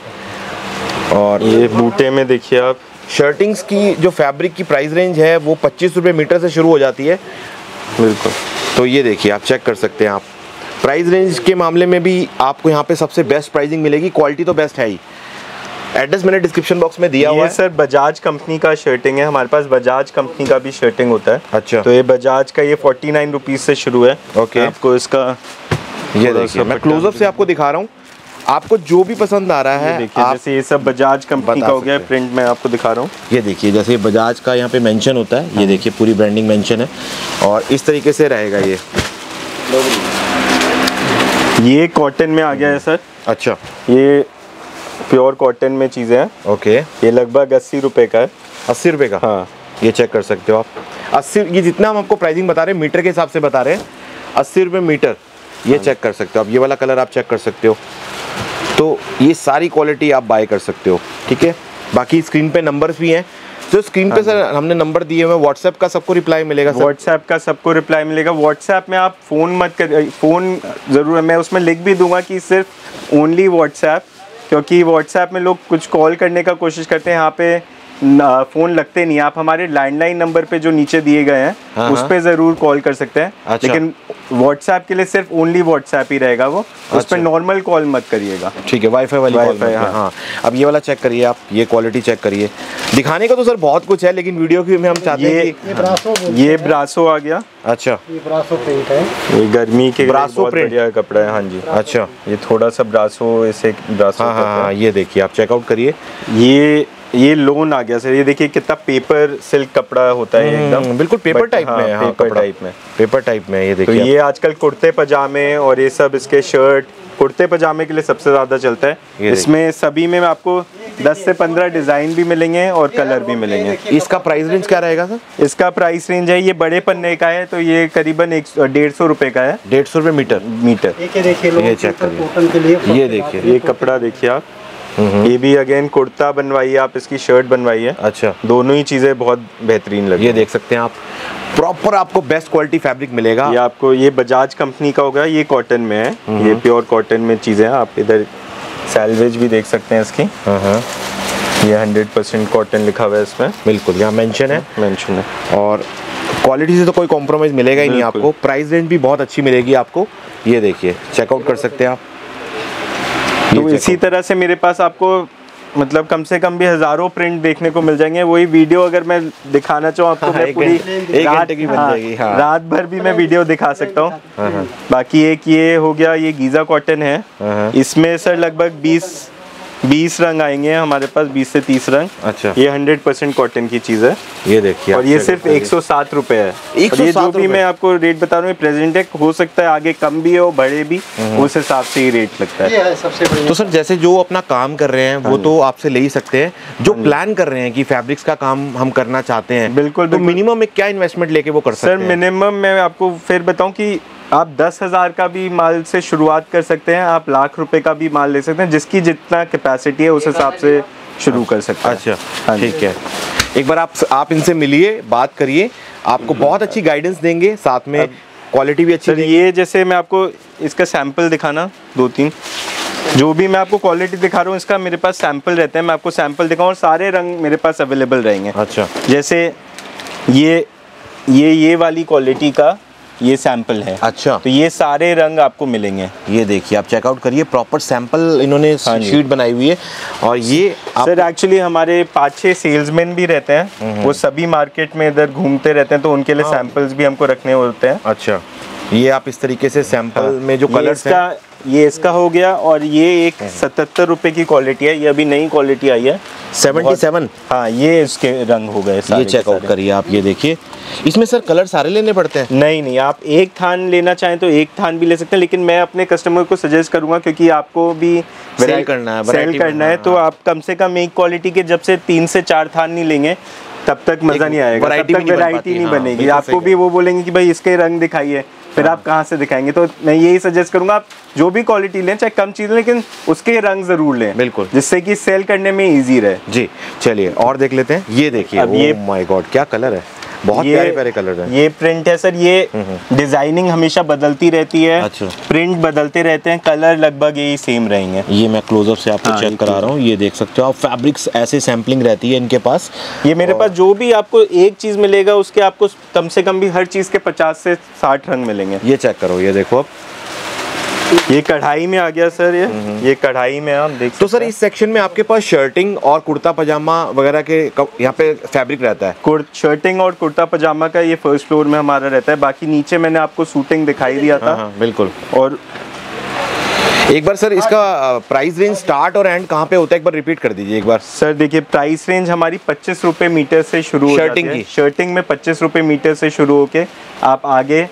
और ये बूटे में देखिए आप, शर्टिंग्स की जो फैब्रिक की प्राइस रेंज है वो 25 रुपये मीटर से शुरू हो जाती है। बिल्कुल, तो ये देखिए आप, चेक कर सकते हैं आप। प्राइस रेंज के मामले में भी आपको यहाँ पर सबसे बेस्ट प्राइसिंग मिलेगी। क्वालिटी तो बेस्ट है ही। एड्रेस मैंने डिस्क्रिप्शन बॉक्स में दिया हुआ है। सर बजाज कंपनी का शर्टिंग है हमारे पास। बजाज कंपनी का भी शर्टिंग होता है। अच्छा, तो ये बजाज का ये 49 रुपीज़ से शुरू है। ओके, आपको इसका ये देखिए, मैं क्लोजअप से आपको दिखा रहा हूँ। आपको जो भी पसंद आ रहा है आप, जैसे ये सब बजाज कंपनी का हो गया। प्रिंट में आपको दिखा रहा हूँ। ये देखिए, जैसे बजाज का यहाँ पे मेंशन होता है। ये देखिए पूरी ब्रांडिंग मेंशन है और इस तरीके से रहेगा। ये कॉटन में आ गया है सर। अच्छा, ये प्योर कॉटन में चीज़ें हैं। ओके, ये लगभग 80 रुपये का है। 80 रुपये का, हाँ, ये चेक कर सकते हो आप। 80, ये जितना हम आपको प्राइसिंग बता रहे हैं मीटर के हिसाब से बता रहे हैं, 80 रुपये मीटर। ये चेक कर सकते हो आप। ये वाला कलर आप चेक कर सकते हो। तो ये सारी क्वालिटी आप बाय कर सकते हो। ठीक है, बाकी स्क्रीन पे नंबर्स भी हैं। तो स्क्रीन पे सर हमने नंबर दिए हुए हैं। व्हाट्सएप का सबको रिप्लाई मिलेगा। व्हाट्सएप का सबको रिप्लाई मिलेगा। व्हाट्सएप में आप फ़ोन मत कर, फ़ोन ज़रूर, मैं उसमें लिख भी दूंगा कि सिर्फ ओनली व्हाट्सएप, क्योंकि व्हाट्सएप में लोग कुछ कॉल करने का कोशिश करते हैं। यहाँ पे फ़ोन लगते नहीं। आप हमारे लैंडलाइन नंबर पे जो नीचे दिए गए हैं उस पे ज़रूर कॉल कर सकते हैं। अच्छा, लेकिन व्हाट्सएप के लिए सिर्फ ओनली व्हाट्सएप ही रहेगा वो। अच्छा, उस पर नॉर्मल कॉल मत करिएगा। ठीक है, वाईफाई वाली वाईफाई। हाँ, अब ये वाला चेक करिए आप। ये क्वालिटी चेक करिए। दिखाने का तो सर बहुत कुछ है, लेकिन वीडियो की हम चाहते हैं। ये ब्रासो आ गया। अच्छा, ये गर्मी के ब्रासो बढ़िया कपड़ा है। हाँ जी, अच्छा, ये थोड़ा सा ब्रासो, ऐसे ब्रासो। हाँ, ये देखिए आप, चेकआउट करिए। ये लोन आ गया सर। ये देखिए कितना पेपर सिल्क कपड़ा होता है एकदम, बिल्कुल पेपर टाइप में। हाँ, पेपर टाइप में ये देखिए। तो ये आजकल कुर्ते पजामे और ये सब, इसके शर्ट कुर्ते पजामे के लिए सबसे ज़्यादा चलता है। इसमें सभी में आपको 10 से 15 डिज़ाइन भी मिलेंगे और कलर भी मिलेंगे। इसका प्राइस रेंज क्या रहेगा सर? इसका प्राइस रेंज है, ये बड़े पन्ने का है तो ये करीबन 150-150 रुपये का है। 150 रुपये मीटर। ये चेक करिए। ये देखिए, ये कपड़ा देखिए आप। ये भी अगेन कुर्ता बनवाइए आप, इसकी शर्ट बनवाइए, अच्छा दोनों ही चीजें बहुत बेहतरीन लगी। ये देख सकते हैं आप, प्रॉपर आपको बेस्ट क्वालिटी फैब्रिक मिलेगा। ये आपको ये बजाज कंपनी का होगा, ये कॉटन में है, ये प्योर कॉटन में चीजें। आप इधर सैलवेज भी देख सकते हैं इसकी, ये 100% कॉटन लिखा हुआ है इसमें, बिल्कुल यहाँ मेंशन है, मेंशन है। और क्वालिटी से तो कोई कॉम्प्रोमाइज मिलेगा ही नहीं आपको, प्राइस रेंज भी बहुत अच्छी मिलेगी आपको। ये देखिए चेकआउट कर सकते हैं आप। तो इसी तरह से मेरे पास आपको मतलब कम से कम भी हजारों प्रिंट देखने को मिल जाएंगे। वही वीडियो अगर मैं दिखाना चाहूँ आपको, मैं पूरी रात की बन जाएगी, रात भर भी मैं वीडियो दिखा सकता हूँ। बाकी एक ये हो गया, ये गीजा कॉटन है, इसमें सर लगभग 20 रंग आएंगे हमारे पास, 20 से 30 रंग। अच्छा, ये 100% कॉटन की चीज है। ये देखिए, और ये सिर्फ 107 रुपए है। ये जो भी मैं आपको रेट बता रहा हूँ प्रेजेंट है, हो सकता है आगे कम भी हो बढ़े भी, उस हिसाब से ही रेट लगता है। सबसे तो सर जैसे जो अपना काम कर रहे हैं वो तो आपसे ले ही सकते हैं, जो प्लान कर रहे हैं कि फैब्रिक्स का काम हम करना चाहते हैं, बिल्कुल तो मिनिमम में क्या इन्वेस्टमेंट लेके वो कर सकते हैं? सर मिनिमम मैं आपको फिर बताऊँ कि आप 10,000 का भी माल से शुरुआत कर सकते हैं, आप लाख रुपए का भी माल ले सकते हैं, जिसकी जितना कैपेसिटी है उस हिसाब से शुरू कर सकते हैं। अच्छा ठीक है, एक बार आप इनसे मिलिए, बात करिए, आपको बहुत अच्छी गाइडेंस देंगे, साथ में क्वालिटी भी अच्छी। ये जैसे मैं आपको इसका सैंपल दिखाना, दो तीन जो भी मैं आपको क्वालिटी दिखा रहा हूँ इसका मेरे पास सैंपल रहता है, मैं आपको सैंपल दिखाऊँ, और सारे रंग मेरे पास अवेलेबल रहेंगे। अच्छा, जैसे ये वाली क्वालिटी का ये सैंपल है। अच्छा, तो ये सारे रंग आपको मिलेंगे। ये देखिए आप चेकआउट करिए, प्रॉपर सैंपल इन्होंने शीट बनाई हुई है। और ये सर एक्चुअली हमारे 5-6 सेल्समैन भी रहते हैं, वो सभी मार्केट में इधर घूमते रहते हैं, तो उनके लिए सैंपल्स भी हमको रखने होते हैं। अच्छा, ये आप इस तरीके से सैंपल में जो कलर्स का, ये इसका हो गया। और ये एक 77 रुपए की क्वालिटी है, ये अभी नई क्वालिटी आई है 77। हाँ, ये इसके रंग हो गए, ये चेकआउट करिए आप। ये देखिए, इसमें सर कलर सारे लेने पड़ते हैं? नहीं, आप एक थान लेना चाहें तो एक थान भी ले सकते हैं, लेकिन मैं अपने कस्टमर को सजेस्ट करूंगा, क्योंकि आपको भी सेल करना है तो आप कम से कम एक क्वालिटी के जब से 3 से 4 थान नहीं लेंगे तब तक मजा नहीं आएगा, वैरायटी नहीं बनेगी। आपको भी वो बोलेंगे कि भाई इसके रंग दिखाइए, फिर आप कहाँ से दिखाएंगे। तो मैं यही सजेस्ट करूंगा, आप जो भी क्वालिटी लें, चाहे कम चीज लें, लेकिन उसके रंग जरूर लें, बिल्कुल, जिससे कि सेल करने में इजी रहे। जी चलिए और देख लेते हैं। ये देखिए, ओह माय गॉड क्या कलर है, बहुत प्यारे प्यारे कलर है। ये प्रिंट है सर, ये डिजाइनिंग हमेशा बदलती रहती है। अच्छा, प्रिंट बदलते रहते हैं, कलर लगभग यही सेम रहेंगे। ये मैं क्लोजअप से आपको चेक करा रहा हूँ। ये देख सकते हो आप, फैब्रिक्स ऐसे सैम्पलिंग रहती है इनके पास। ये मेरे पास जो भी आपको एक चीज मिलेगा उसके आपको कम से कम भी हर चीज के 50 से 60 रंग मिलेंगे। ये चेक करो, ये देखो आप, ये कढ़ाई में आ गया सर, ये कढ़ाई में आप देख। तो सर इस सेक्शन में आपके पास शर्टिंग और कुर्ता पजामा वगैरह के यहाँ पे फैब्रिक रहता है। शर्टिंग और कुर्ता पजामा का ये फर्स्ट फ्लोर में हमारा रहता है, बाकी नीचे मैंने आपको सूटिंग दिखाई दिया था। बिल्कुल। और एक बार सर इसका प्राइस रेंज स्टार्ट और एंड कहाँ पे होता है, एक बार रिपीट कर दीजिए एक बार। सर देखिए, प्राइस रेंज हमारी 25 रुपये मीटर से शुरू हो जाती है, शर्टिंग में 25 रुपये मीटर से शुरू होके आप आगे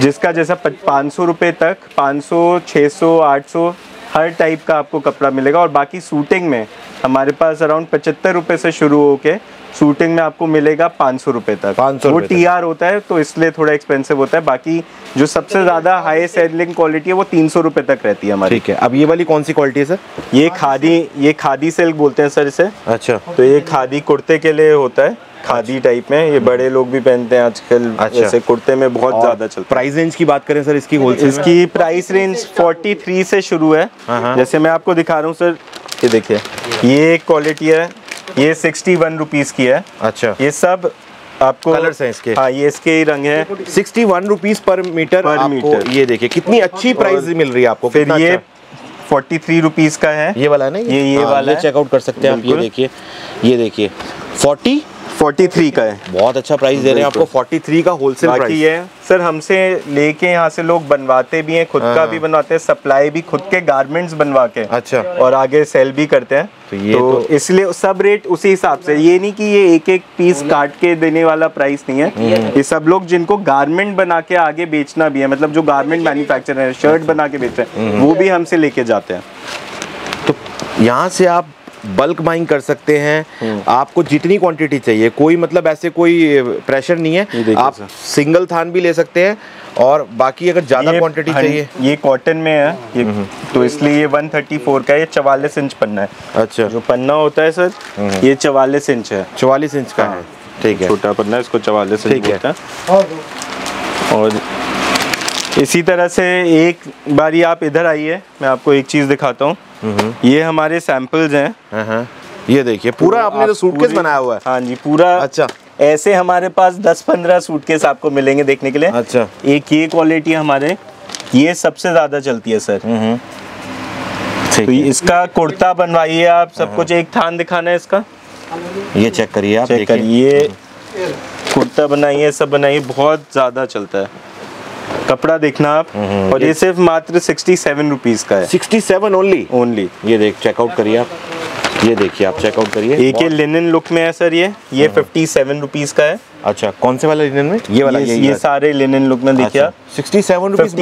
जिसका जैसा 500 रुपये तक, 500, 600, 800 हर टाइप का आपको कपड़ा मिलेगा। और बाकी सूटिंग में हमारे पास अराउंड 75 रुपये से शुरू होके सूटिंग में आपको मिलेगा 500 रुपये तक। 500 वो TR होता है तो इसलिए थोड़ा एक्सपेंसिव होता है। बाकी जो सबसे ज़्यादा हाई सेलिंग क्वालिटी है वो 300 रुपये तक रहती है हमारी। ठीक है, अब ये वाली कौन सी क्वालिटी है सर? ये खादी सिल्क बोलते हैं सर इसे। अच्छा, तो ये खादी कुर्ते के लिए होता है, खादी टाइप में, ये बड़े लोग भी पहनते हैं आजकल। अच्छा, ऐसे कुर्ते में बहुत ज्यादा चलता है। प्राइस रेंज की बात करें सर इसकी होलसेल, इसकी प्राइस रेंज 43 से शुरू है। जैसे मैं आपको दिखा रहा हूँ सर, ये देखिए, ये एक क्वालिटी है, ये 61 रुपीज की है। अच्छा, ये सब आपको कलर्स हैं इसके। हाँ, ये इसके ही रंग है, 61 रुपीज पर मीटर आपको। ये देखिए कितनी अच्छी प्राइस मिल रही है आपको। फिर ये 43 रुपीज का है, ये वाला नहीं, ये वाला चेकआउट कर सकते हैं आप। ये देखिए 43 का है, बहुत अच्छा प्राइस दे रहे हैं आपको। 43 का होलसेल प्राइस है सर। हमसे लेके यहाँ से लोग बनवाते भी हैं, खुद का भी बनवाते हैं, सप्लाई भी खुद के गारमेंट्स बनवा के। अच्छा, और आगे सेल भी करते हैं, तो इसलिए सब रेट उसी हिसाब से। ये नहीं कि ये एक एक पीस काट के देने वाला प्राइस नहीं है। ये सब लोग जिनको गारमेंट बना के आगे बेचना भी है, मतलब जो गारमेंट मैन्युफैक्चरर है, शर्ट बना के बेच रहे हैं, वो भी हमसे लेके जाते हैं। तो यहाँ से आप बल्क माइंग कर सकते हैं, आपको जितनी क्वांटिटी चाहिए, कोई मतलब ऐसे कोई प्रेशर नहीं है, आप सिंगल थान भी ले सकते हैं। और बाकी अगर ज़्यादा क्वांटिटी चाहिए, ये कॉटन में है ये, तो इसलिए ये 134 का, ये 44 इंच पन्ना है। अच्छा, जो पन्ना होता है सर ये 44 इंच है, 44 इंच का है, ठीक है, छोटा पन्ना इसको 44 इंच होता है। और इसी तरह से एक बारी आप इधर आइए, मैं आपको एक चीज़ दिखाता हूँ। ये हमारे सैंपल्स हैं, ये देखिए पूरा आपने तो सूटकेस बनाया हुआ है। हाँ जी पूरा। अच्छा, ऐसे हमारे पास 10-15 सूटकेस आपको मिलेंगे देखने के लिए। अच्छा, एक ये क्वालिटी हमारे ये सबसे ज़्यादा चलती है सर, तो इसका कुर्ता बनवाइए आप, सब कुछ। एक थान दिखाना है इसका, ये चेक करिए आप, चेक करिए, कुर्ता बनाइए, सब बनाइए, बहुत ज़्यादा चलता है। कपड़ा देखना आप। और ये सिर्फ मात्र 67 रुपीस का है, 67 ओनली। ये देख, चेकआउट करिए आप, ये देखिए आप, चेकआउट करिए। एक ये लिनन लुक में है सर, ये 57 रुपीस का है। अच्छा, कौन से वाला लिनन में? ये वाला, ये सारे लिनन लुक में देखिए आप, 57 रुपीस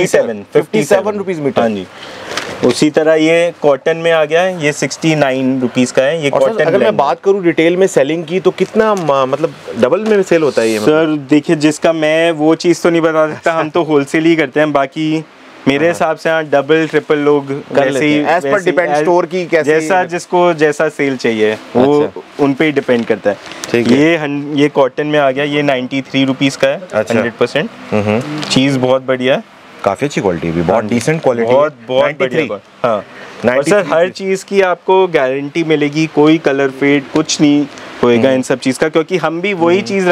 मीटर। हाँ जी, उसी तरह ये कॉटन में आ गया है, ये 69 रुपीस का है, ये कॉटन। अगर मैं बात करूँ डिटेल में सेलिंग की तो कितना मतलब डबल में सेल होता है ये? सर देखिए, जिसका मैं वो चीज़ तो नहीं बता सकता, हम तो होलसेल ही करते हैं। बाकी मेरे हिसाब से हाँ, डबल ट्रिपल लोग एज पर डिपेंड, स्टोर की कैसे, जैसा जिसको जैसा सेल चाहिए वो उन पे ही डिपेंड करता है। ये कॉटन में आ गया, ये 93 रुपीस का है, 100%। चीज़ बहुत बढ़िया है, काफी अच्छी क्वालिटी भी, बहुत डिसेंट क्वालिटी, बहुत बढ़िया। हाँ, और सर हर चीज़ की आपको गारंटी मिलेगी, कोई कलर फेड कुछ नहीं होएगा इन सब चीज़ का, क्योंकि हम भी वही चीज़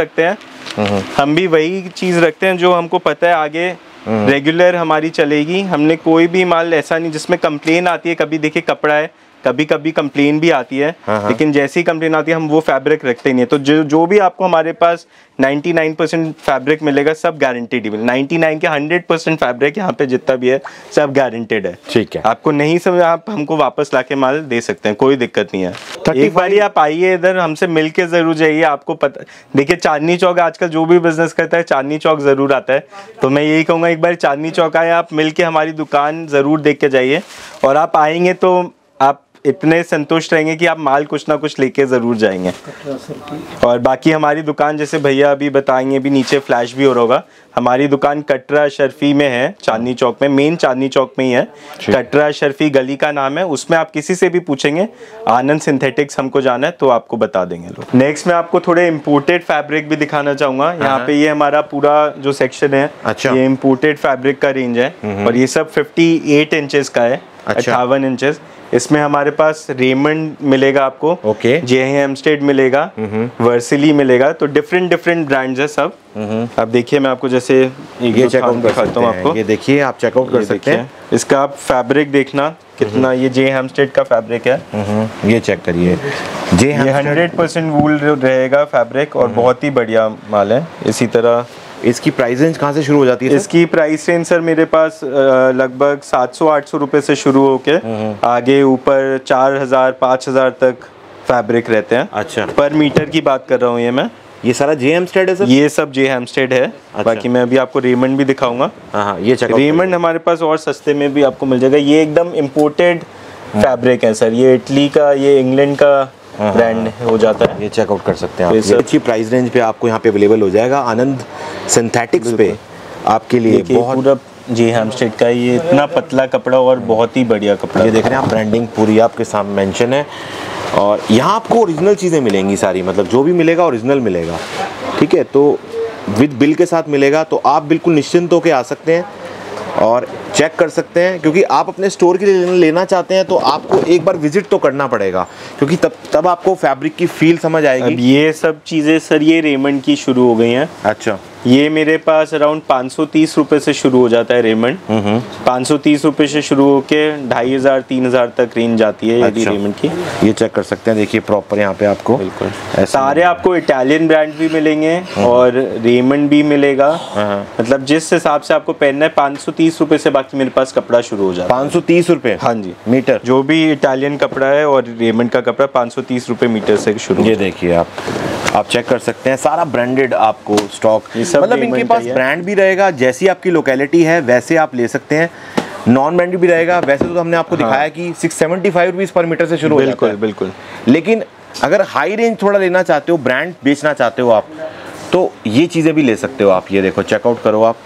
रखते हैं, जो हमको पता है आगे रेगुलर हमारी चलेगी। हमने कोई भी माल ऐसा नहीं जिसमें कंप्लेन आती है, कभी देखिए कपड़ा है, कभी कभी कंप्लेन भी आती है, लेकिन जैसी कंप्लेन आती है हम वो फैब्रिक रखते ही नहीं है। तो जो भी आपको हमारे पास 99% फैब्रिक मिलेगा, सब गारंटीड मिलेगा। 99 के 100% फैब्रिक यहाँ पे जितना भी है सब गारंटेड है, ठीक है। आपको नहीं समझ, आप हमको वापस लाके माल दे सकते हैं, कोई दिक्कत नहीं है। एक बारी आप आइए इधर, हमसे मिल के जरूर जाइए। आपको पता देखिए, चांदनी चौक आजकल जो भी बिजनेस करता है चांदनी चौक जरूर आता है, तो मैं यही कहूँगा एक बार चांदनी चौक आए आप, मिल के हमारी दुकान जरूर देख के जाइए। और आप आएंगे तो आप इतने संतुष्ट रहेंगे कि आप माल कुछ ना कुछ लेके ज़रूर जाएंगे। और बाकी हमारी दुकान, जैसे भैया अभी बताएंगे, भी नीचे फ्लैश भी हो रहा होगा, हमारी दुकान कटरा अशरफी में है, चांदनी चौक में, मेन चांदनी चौक में ही है, कटरा अशरफी गली का नाम है। उसमें आप किसी से भी पूछेंगे आनंद सिंथेटिक्स हमको जाना है तो आपको बता देंगे लोग। नेक्स्ट मैं आपको थोड़े इम्पोर्टेड फैब्रिक भी दिखाना चाहूँगा। यहाँ पे ये हमारा पूरा जो सेक्शन है, ये इम्पोर्टेड फैब्रिक का रेंज है, और ये सब 58 इंचेस का है, 58 इंचेस। इसमें हमारे पास रेमंड मिलेगा आपको, जे. हैम्स्टेड मिलेगा, वर्सिली मिलेगा, तो डिफरेंट डिफरेंट ब्रांड्स है सब। अब देखिए मैं आपको जैसे ये चेकआउट दिखाता हूँ आपको, ये देखिए आप चेकआउट कर सकते हैं। इसका आप फैब्रिक देखना कितना, ये जे. हैम्स्टेड का फैब्रिक है, ये चेक करिए, जे. हैम्स्टेड 100% वूल रहेगा फैब्रिक, और बहुत ही बढ़िया माल है। इसी तरह इसकी प्राइस रेंज कहाँ से शुरू हो जाती है? इसकी प्राइस रेंज सर मेरे पास लगभग 700-800 रुपये से शुरू होके आगे ऊपर 4000-5000 तक फैब्रिक रहते हैं। अच्छा, पर मीटर की बात कर रहा हूँ ये मैं। ये सारा जे. हैम्स्टेड है सर? ये सब जे. हैम्स्टेड है। अच्छा। बाकी मैं अभी आपको रेमंड भी दिखाऊंगा। हाँ, ये रेमंड हमारे पास और सस्ते में भी आपको मिल जाएगा। ये एकदम इम्पोर्टेड फैब्रिक है सर, ये इटली का, ये इंग्लैंड का ब्रांड हो जाता है। ये चेकआउट कर सकते हैं आप, अच्छी प्राइस रेंज पे आपको यहाँ पे अवेलेबल हो जाएगा आनंद सिंथेटिक्स पे आपके लिए। बहुत पूरा जे. हैम्स्टेड का, ये इतना पतला कपड़ा और बहुत ही बढ़िया कपड़ा। ये देख रहे हैं आप, ब्रांडिंग पूरी आपके सामने मेंशन है, और यहाँ आपको ओरिजिनल चीज़ें मिलेंगी सारी, मतलब जो भी मिलेगा ओरिजिनल मिलेगा, ठीक है। तो विद बिल के साथ मिलेगा, तो आप बिल्कुल निश्चिंत होकर आ सकते हैं और चेक कर सकते हैं, क्योंकि आप अपने स्टोर के लिए लेना चाहते हैं तो आपको एक बार विजिट तो करना पड़ेगा, क्योंकि तब आपको फैब्रिक की फील समझ आएगी। अब ये सब चीज़ें सर ये रेमंड की शुरू हो गई हैं। अच्छा, ये मेरे पास अराउंड 530 रुपये से शुरू हो जाता है रेमंड, 530 रुपये से शुरू होके 2500-3000 तक रेंज जाती है। अच्छा। रेमंड की ये चेक कर सकते हैं, देखिए प्रॉपर यहाँ पे आपको बिल्कुल सारे आपको इटालियन ब्रांड भी मिलेंगे और रेमंड भी मिलेगा, मतलब जिस हिसाब से आपको पहनना है। 530 रुपये से बाकी मेरे पास कपड़ा शुरू हो जाता है। 530 रुपये? हाँ जी, मीटर, जो भी इटालियन कपड़ा है और रेमंड का कपड़ा 530 रुपये मीटर से शुरू। ये देखिए आप चेक कर सकते हैं, सारा ब्रांडेड आपको स्टॉक, मतलब इनके पास ब्रांड भी रहेगा। जैसी आपकी लोकेलिटी है वैसे आप ले सकते हैं, नॉन मैंडेटरी भी रहेगा। वैसे तो हमने आपको दिखाया कि 675 रुपीज़ पर मीटर से शुरू हो जाता है। बिल्कुल बिल्कुल। लेकिन अगर हाई रेंज थोड़ा लेना चाहते हो, ब्रांड बेचना चाहते हो आप, तो ये चीज़ें भी ले सकते हो आप। ये देखो, चेकआउट करो आप,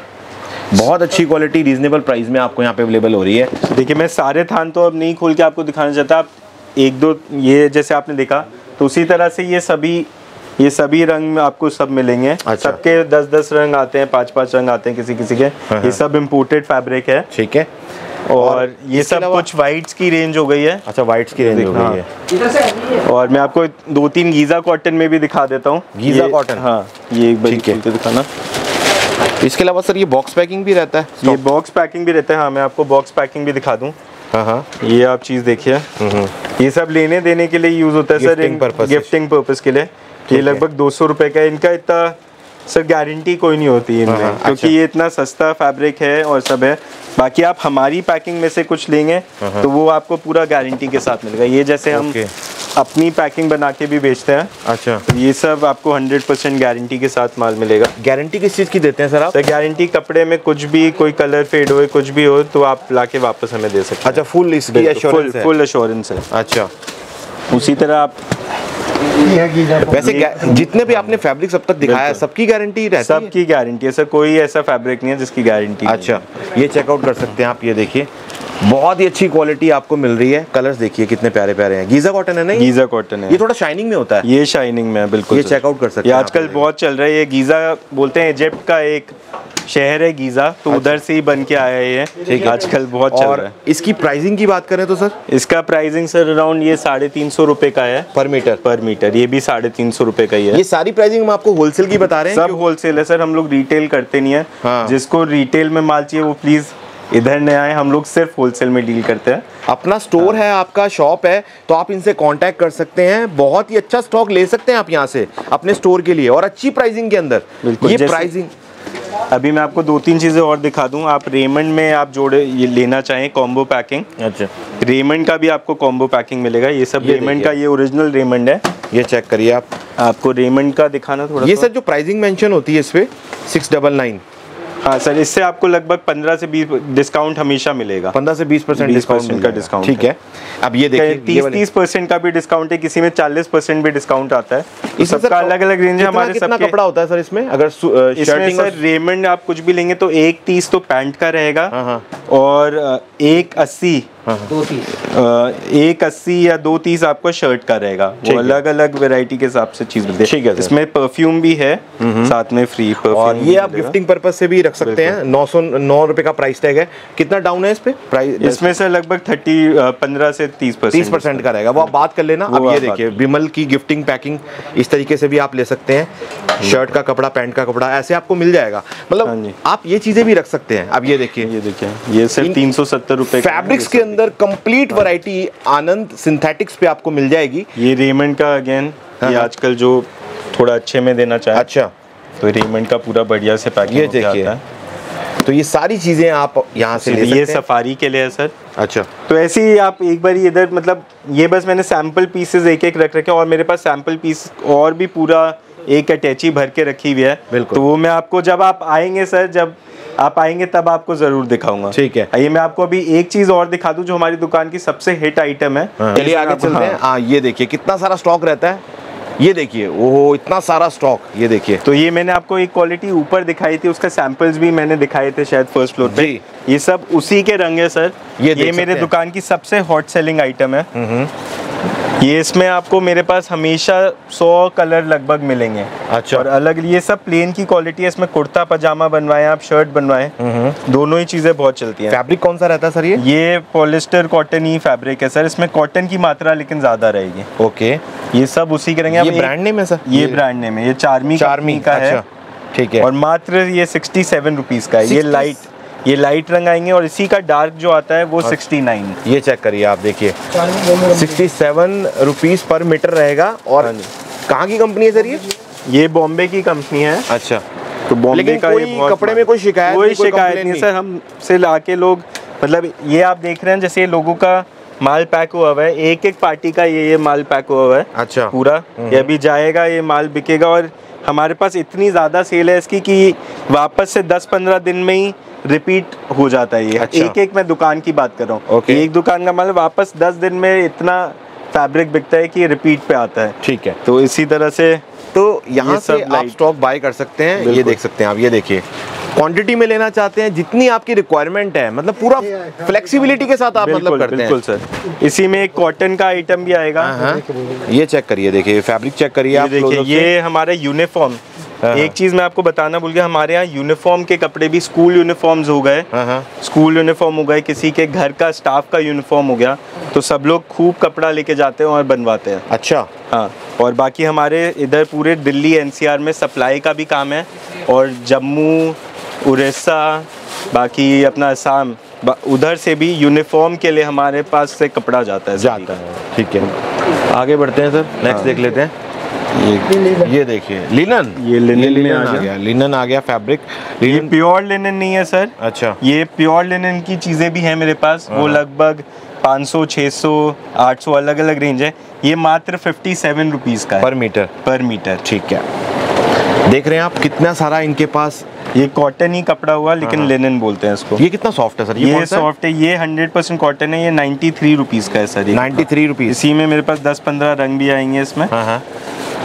बहुत अच्छी क्वालिटी रीजनेबल प्राइस में आपको यहाँ पे अवेलेबल हो रही है। देखिए, मैं सारे थान तो अब नहीं खोल के आपको दिखाना चाहता। आप एक दो, ये जैसे आपने देखा तो उसी तरह से ये सभी रंग में आपको सब मिलेंगे। अच्छा। सबके 10-10 रंग आते हैं, 5-5 रंग आते हैं किसी किसी के। ये सब इम्पोर्टेड फैब्रिक है, ठीक है। और ये सब कुछ वाइट्स की रेंज हो गई है। अच्छा, वाइट्स की रेंज हो गई है। और मैं आपको 2-3 गीज़ा कॉटन में भी दिखा देता हूँ। गीज़ा कॉटन, हाँ, ये एक बार दिखाना। इसके अलावा सर ये बॉक्स पैकिंग भी रहता है। ये बॉक्स पैकिंग भी रहता है, हाँ। मैं आपको बॉक्स पैकिंग भी दिखा दूँ। हाँ, ये आप चीज़ देखिए। ये सब लेने देने के लिए यूज़ होता है सर, गिफ्टिंग पर्पज़ के लिए। ये लगभग 200 रुपये का है। इनका इतना सर गारंटी कोई नहीं होती है इनमें, क्योंकि ये इतना सस्ता फैब्रिक है और सब है। बाकी आप हमारी पैकिंग में से कुछ लेंगे तो वो आपको पूरा गारंटी के साथ मिलेगा। ये जैसे हम अपनी पैकिंग बना के भी बेचते हैं। अच्छा। तो ये सब आपको 100% गारंटी के साथ माल मिलेगा। गारंटी किस चीज़ की देते हैं सर आप? सर गारंटी कपड़े में कुछ भी, कोई कलर फेड हो, कुछ भी हो, तो आप ला के वापस हमें दे सकते हैं। अच्छा, फुल इसकी एश्योरेंस है। फुल एश्योरेंस है। अच्छा। उसी तरह आप वैसे जितने भी आपने फैब्रिक्स अब तक दिखाया, सबकी गारंटी रहती है? सबकी गारंटी है सर, कोई ऐसा फैब्रिक नहीं है जिसकी गारंटी। अच्छा, ये चेकआउट कर सकते हैं आप। ये देखिए, बहुत ही अच्छी क्वालिटी आपको मिल रही है। कलर्स देखिए कितने प्यारे प्यारे हैं। गीज़ा कॉटन है ना? गीज़ा कॉटन है। ये थोड़ा शाइनिंग में होता है। ये शाइनिंग में है, बिल्कुल। ये चेकआउट कर सकते हैं। आजकल बहुत चल रहा है ये गीज़ा। बोलते हैं इजिप्ट का एक शहर है गीज़ा, तो उधर से ही बन के आया है ये। आजकल बहुत चल रहा है। इसकी प्राइसिंग की बात करें तो सर इसका प्राइसिंग सर अराउंड ये 350 रुपये का है पर मीटर। ये भी 350 रुपये का ही है। ये सारी प्राइसिंग हम आपको होलसेल की बता रहे हैं। सब होलसेल है सर, हम लोग रिटेल करते नहीं है। जिसको रिटेल में माल चाहिए वो प्लीज़ इधर नहीं आए, हम लोग सिर्फ होलसेल में डील करते हैं। अपना स्टोर है, आपका शॉप है, तो आप इनसे कांटेक्ट कर सकते हैं। बहुत ही अच्छा स्टॉक ले सकते हैं आप यहाँ से अपने स्टोर के लिए, और अच्छी प्राइसिंग के अंदर। ये प्राइसिंग अभी मैं आपको 2-3 चीज़ें और दिखा दूं। आप रेमंड में आप जोड़े ये लेना चाहें कॉम्बो पैकिंग। अच्छा, रेमंड का भी आपको कॉम्बो पैकिंग मिलेगा। ये सब रेमंड का, ये ओरिजिनल रेमंड है। ये चेक करिए आप। आपको रेमंड का दिखाना थोड़ा। ये सर जो प्राइसिंग मेंशन होती है इस पर 699। हाँ सर, इससे आपको लगभग 15 से 20 डिस्काउंट हमेशा मिलेगा। 15 से 20% डिस्काउंट का डिस्काउंट, ठीक है। अब ये देखिए 30% का भी डिस्काउंट है, किसी में 40% भी डिस्काउंट आता है। तो सबका अलग अलग रेंज है। हमारे सबका कपड़ा होता है सर इसमें। अगर शर्टिंग सर रेमंड आप कुछ भी लेंगे तो 130 तो पैंट का रहेगा, और 180 या 230 आपको शर्ट का रहेगा। वो अलग अलग वैरायटी के हिसाब से चीज मिलती है, ठीक है। इसमें परफ्यूम भी है साथ में, फ्री परफ्यूम। और ये आप गिफ्टिंग पर्पस से भी रख सकते हैं। 909 रुपए का प्राइस टैग है। कितना डाउन है इस पे प्राइस? इसमें से लगभग 15 से 30% का रहेगा। वो आप बात कर लेना। अब ये देखिए विमल की गिफ्टिंग पैकिंग, इस तरीके से भी आप ले सकते हैं। शर्ट का कपड़ा, पैंट का कपड़ा, ऐसे आपको मिल जाएगा। मतलब आप ये चीजें भी रख सकते हैं। अब ये देखिए, ये सिर्फ 370 रुपए फैब्रिक्स के अंदर कंप्लीट वैरायटी आनंद सिंथेटिक्स पे आपको मिल जाएगी। ये रेमंड का अगेन, ये आजकल जो थोड़ा अच्छे में देना चाहे। अच्छा, तो रेमंड का पूरा बढ़िया से पैकिंग होके आता है। तो ये सारी चीजें आप यहाँ से ले सकते हैं। ये सफारी के लिए है सर। अच्छा, तो ऐसे ही आप एक बार इधर, मतलब ये बस मैंने सैम्पल पीसेज एक रख रखे, और मेरे पास सैम्पल पीस और भी पूरा एक अटैची भर के रखी हुई है। तो वो मैं आपको जब आप आएंगे सर, जब आप आएंगे तब आपको जरूर दिखाऊंगा, ठीक है। ये मैं आपको अभी एक चीज और दिखा दूं जो हमारी दुकान की सबसे हिट आइटम है। चलिए आगे चलते हैं। ये देखिए कितना सारा स्टॉक रहता है। ये देखिए, ओहो, इतना सारा स्टॉक। ये देखिए, तो ये मैंने आपको एक क्वालिटी ऊपर दिखाई थी, उसका सैंपल्स भी मैंने दिखाए थे शायद फर्स्ट फ्लोर पे। ये सब उसी के रंग है सर। ये मेरे दुकान की सबसे हॉट सेलिंग आइटम है। ये इसमें आपको मेरे पास हमेशा 100 कलर लगभग मिलेंगे। अच्छा, और अलग ये सब प्लेन की क्वालिटी है। इसमें कुर्ता पजामा बनवाएं आप, शर्ट बनवाएं, दोनों ही चीज़ें बहुत चलती हैं। फैब्रिक कौन सा रहता है सर ये? ये पॉलिस्टर कॉटन ही फैब्रिक है सर। इसमें कॉटन की मात्रा लेकिन ज़्यादा रहेगी। ओके, ये सब उसी के रहेंगे। ये ब्रांड नेम है सर? ये ब्रांड नेम है, ये चार्मी का है, ठीक है। और मात्र ये 67 रुपीज़ का है। ये लाइट रंग आएंगे, और इसी का डार्क जो आता है वो 69। ये चेक करिए आप, देखिए 67 रुपीज़ पर मीटर रहेगा। और कहाँ की कंपनी है सर ये? बॉम्बे की कंपनी है। अच्छा, तो बॉम्बे का ये बहुत कपड़े में कोई शिकायत नहीं सर। हमसे लाके लोग, मतलब ये आप देख रहे हैं जैसे लोगों का माल पैक हुआ हुआ है। एक पार्टी का ये माल पैक हुआ हुआ है। अच्छा, पूरा ये अभी जाएगा, ये माल बिकेगा। और हमारे पास इतनी ज़्यादा सेल है इसकी कि वापस से 10-15 दिन में ही रिपीट हो जाता है ये। अच्छा। एक मैं दुकान की बात कर रहा हूँ। एक दुकान का मतलब वापस 10 दिन में इतना फैब्रिक बिकता है कि रिपीट पे आता है। ठीक है, तो इसी तरह से तो यहाँ से आप स्टॉक बाय कर सकते हैं। ये देख सकते हैं आप, ये देखिए क्वांटिटी में लेना चाहते हैं जितनी आपकी रिक्वायरमेंट है, मतलब पूरा फ्लेक्सिबिलिटी के साथ आप मतलब करते बिल्कुल हैं। सर इसी में एक कॉटन का आइटम भी आएगा। ये चेक करिए, देखिए फैब्रिक चेक करिए आप, देखिए ये हमारे यूनिफॉर्म। एक चीज मैं आपको बताना भूल गया, हमारे यहाँ यूनिफॉर्म के कपड़े भी स्कूल यूनिफॉर्म्स हो गए, स्कूल यूनिफॉर्म हो गए, किसी के घर का स्टाफ का यूनिफॉर्म हो गया, तो सब लोग खूब कपड़ा लेके जाते हैं और बनवाते हैं। अच्छा हाँ, और बाकी हमारे इधर पूरे दिल्ली एनसीआर में सप्लाई का भी काम है, और जम्मू, उड़ीसा, बाकी अपना असम, उधर से भी यूनिफॉर्म के लिए हमारे पास से कपड़ा जाता है। ठीक है, आगे बढ़ते हैं सर, नेक्स्ट देख लेते हैं। ये देखिए लिनन, ये लिनन आ गया, लिनन आ गया फैब्रिक। ये प्योर लिनन नहीं है सर। अच्छा, ये प्योर लिनन की चीजें भी है मेरे पास, वो लगभग 500, 600, 800 अलग अलग रेंज है। ये मात्र 57 रुपीज का है पर मीटर। ठीक है, देख रहे हैं आप कितना सारा इनके पास। ये कॉटन ही कपड़ा हुआ, लेकिन लिनन बोलते हैं इसको। ये कितना सॉफ्ट है सर? ये सॉफ्ट है, ये 100% कॉटन है। ये 93 रुपीज का है सर, 93 रुपीज। इसी में मेरे पास 10-15 रंग भी आएंगे इसमें,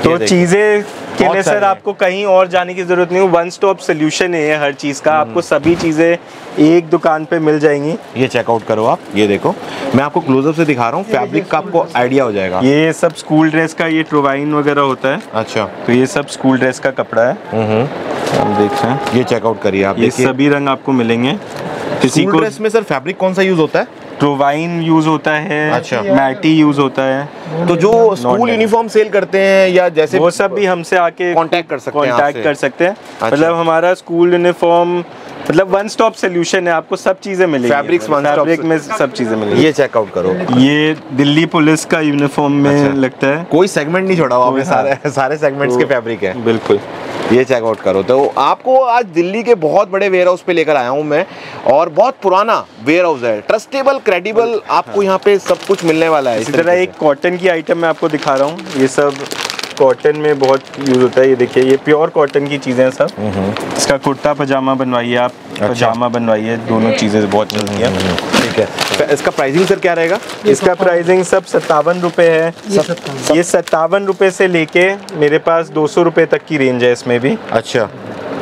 तो चीजें के लिए सर आपको कहीं और जाने की जरूरत नहीं है। वन स्टॉप सोल्यूशन है हर चीज का, आपको सभी चीजें एक दुकान पे मिल जाएंगी। ये चेकआउट करो आप, ये देखो मैं आपको क्लोजअप से दिखा रहा हूँ, फैब्रिक का आपको आइडिया हो जाएगा। ये सब स्कूल ड्रेस का, ये ट्रोवाइन वगैरह होता है। अच्छा, तो ये सब स्कूल ड्रेस का कपड़ा है, आप देख रहे हैं। ये चेकआउट करिए आप, ये सभी रंग आपको मिलेंगे। किसी को ड्रेस में सर फैब्रिक कौन सा यूज होता है? ट्रोवाइन यूज होता है। अच्छा, मैटी यूज होता है। तो जो स्कूल यूनिफॉर्म सेल करते हैं या जैसे, वो सब भी हमसे आके कांटेक्ट कर सकते हैं। मतलब हमारा स्कूल यूनिफॉर्म मतलब वन स्टॉप सोल्यूशन है, आपको सब चीजें मिलेगी, फैब्रिक में सब चीजें मिलेगी। ये चेकआउट करो, ये दिल्ली पुलिस का यूनिफॉर्म में लगता है, कोई सेगमेंट नहीं छोड़ा हुआ, सारे सेगमेंट्स के फैब्रिक है बिल्कुल। ये चेकआउट करो। तो आपको आज दिल्ली के बहुत बड़े वेयर हाउस पे लेकर आया हूँ मैं, और बहुत पुराना वेयर हाउस है, ट्रस्टेबल, क्रेडिबल, आपको यहाँ पे सब कुछ मिलने वाला है। इसी तरह एक कॉटन की आइटम मैं आपको दिखा रहा हूँ, ये सब कॉटन में बहुत यूज होता है। ये देखिए, ये प्योर कॉटन की चीजें हैं सब। इसका कुर्ता पजामा बनवाइए आप, पजामा बनवाइए, दोनों चीजें बहुत मिलती हैं। ठीक है, इसका प्राइसिंग सर क्या रहेगा? इसका प्राइसिंग सब 57 रुपये है। ये 57 रुपये से लेके मेरे पास 200 रुपये तक की रेंज है इसमें भी। अच्छा,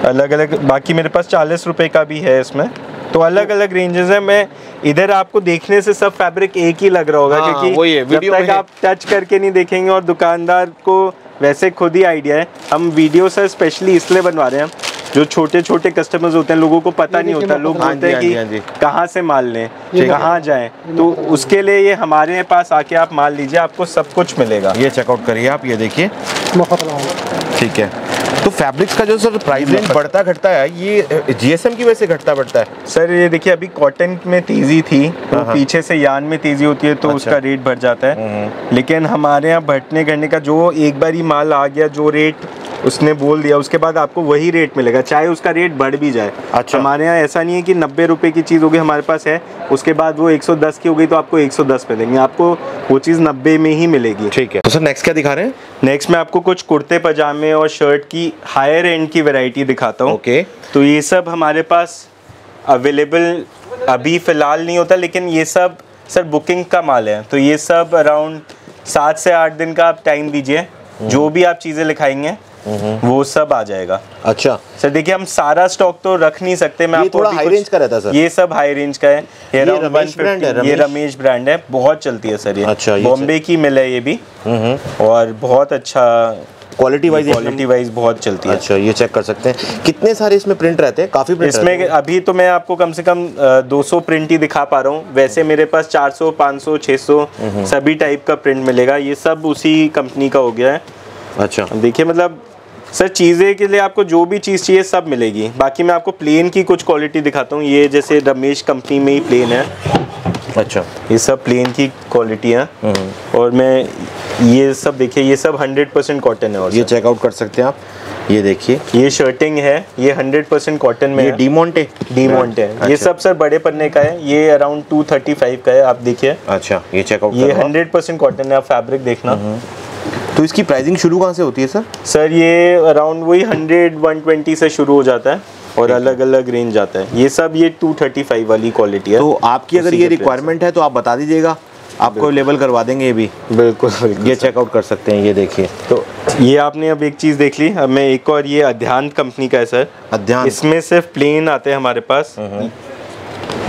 अलग अलग। बाकी मेरे पास 40 रुपये का भी है इसमें, तो अलग अलग रेंजेस है। मैं इधर आपको देखने से सब फैब्रिक एक ही लग रहा होगा, क्योंकि जब तक आप टच करके नहीं देखेंगे, और दुकानदार को वैसे खुद ही आइडिया है। हम वीडियो सर स्पेशली इसलिए बनवा रहे हैं, जो छोटे छोटे कस्टमर्स होते हैं, लोगों को पता नहीं होता, लोग बोलते हैं कि कहाँ से माल लें, कहाँ जाएं, तो उसके लिए ये हमारे पास आके आप माल लीजिए, आपको सब कुछ मिलेगा। ये चेकआउट करिए आप, ये देखिए। ठीक है, तो फैब्रिक्स का जो सर प्राइस रेंज बढ़ता घटता है, ये जीएसएम की वजह से घटता बढ़ता है सर। ये देखिए, अभी कॉटन में तेजी थी, तो पीछे से यार्न में तेजी होती है, तो उसका रेट बढ़ जाता है। लेकिन हमारे यहाँ बढ़ने घटने का, जो एक बार ही माल आ गया, जो रेट उसने बोल दिया, उसके बाद आपको वही रेट मिलेगा, चाहे उसका रेट बढ़ भी जाए। अच्छा, हमारे यहाँ ऐसा नहीं है कि 90 रुपये की चीज़ होगी हमारे पास है, उसके बाद वो 110 की होगी तो आपको 110 पे देंगे, आपको वो चीज़ 90 में ही मिलेगी। ठीक है, तो सर नेक्स्ट क्या दिखा रहे हैं? नेक्स्ट मैं आपको कुछ कुर्ते पजामे और शर्ट की हायर एंड की वेराइटी दिखाता हूँ। ओके, तो ये सब हमारे पास अवेलेबल अभी फ़िलहाल नहीं होता, लेकिन ये सब सर बुकिंग का माल है, तो ये सब अराउंड 7 से 8 दिन का आप टाइम दीजिए, जो भी आप चीज़ें लिखाएंगे वो सब आ जाएगा। अच्छा सर, देखिए हम सारा स्टॉक तो रख नहीं सकते। मैं आपको हाई रेंज का रहता है सर, ये सब हाई रेंज का है। ये रमेश ब्रांड है, बहुत चलती है सर ये। अच्छा, बॉम्बे की मिल है ये भी, और बहुत अच्छा क्वालिटी वाइज बहुत चलती है। अच्छा, ये चेक कर सकते हैं कितने सारे इसमें प्रिंट रहते हैं, काफी प्रिंट इसमें रहते हैं। अभी तो मैं आपको कम से कम 200 प्रिंट ही दिखा पा रहा हूँ, वैसे मेरे पास 400, 500, 600 सभी टाइप का प्रिंट मिलेगा। ये सब उसी कंपनी का हो गया है। अच्छा, देखिए मतलब सर चीज़ें के लिए आपको जो भी चीज़ चाहिए सब मिलेगी। बाकी मैं आपको प्लेन की कुछ क्वालिटी दिखाता हूँ, ये जैसे रमेश कंपनी में ही प्लेन है। अच्छा, ये सब प्लेन की क्वालिटी है। और मैं ये सब देखिए, ये सब 100% कॉटन है। और ये चेकआउट कर सकते हैं आप, ये देखिए ये शर्टिंग है, ये 100% कॉटन में। ये डीमोंटे है। अच्छा। ये सब सर बड़े पन्ने का है, ये अराउंड 235 का है, आप देखिए। अच्छा, ये चेकआउट, ये 100% कॉटन है, आप फैब्रिक देखना। तो इसकी प्राइसिंग शुरू कहाँ से होती है सर? सर ये अराउंड वही 100-120 से शुरू हो जाता है और अलग अलग रेंज आता है। ये सब ये 235 वाली क्वालिटी है। तो आपकी अगर ये रिक्वायरमेंट है तो आप बता दीजिएगा, आपको अवेलेबल करवा देंगे ये भी। बिल्कुल ये चेकआउट कर सकते हैं। ये देखिए, तो ये आपने अब एक चीज़ देख ली। अब मैं एक और, ये अध्यान कंपनी का है सर। अध्यान, इसमें सिर्फ प्लेन आते हैं हमारे पास।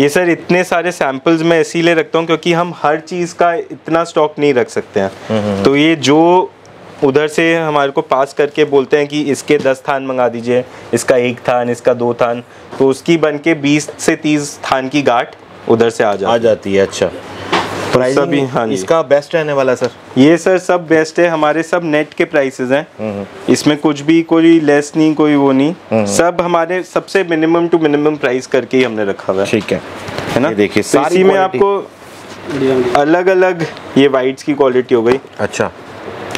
ये सर इतने सारे सैम्पल्स मैं इसीलिए रखता हूँ क्योंकि हम हर चीज़ का इतना स्टॉक नहीं रख सकते हैं। तो ये जो उधर से हमारे को पास करके बोलते हैं कि इसके 10 थान मंगा दीजिए, इसका 1 थान, इसका 2 थान, तो उसकी बन के 20 से 30 थान की गाठ उधर से आ जाती है। अच्छा, प्राइसिंग हाँ इसका बेस्ट रहने वाला सर? ये सर सब बेस्ट है हमारे, सब नेट के प्राइसेस हैं। इसमें कुछ भी कोई लेस नहीं, कोई वो नहीं, सब हमारे सबसे मिनिमम टू मिनिमम प्राइस करके ही हमने रखा हुआ है। ठीक है ना? देखिए सारी में आपको अलग अलग, ये वाइट्स की क्वालिटी हो गई। अच्छा,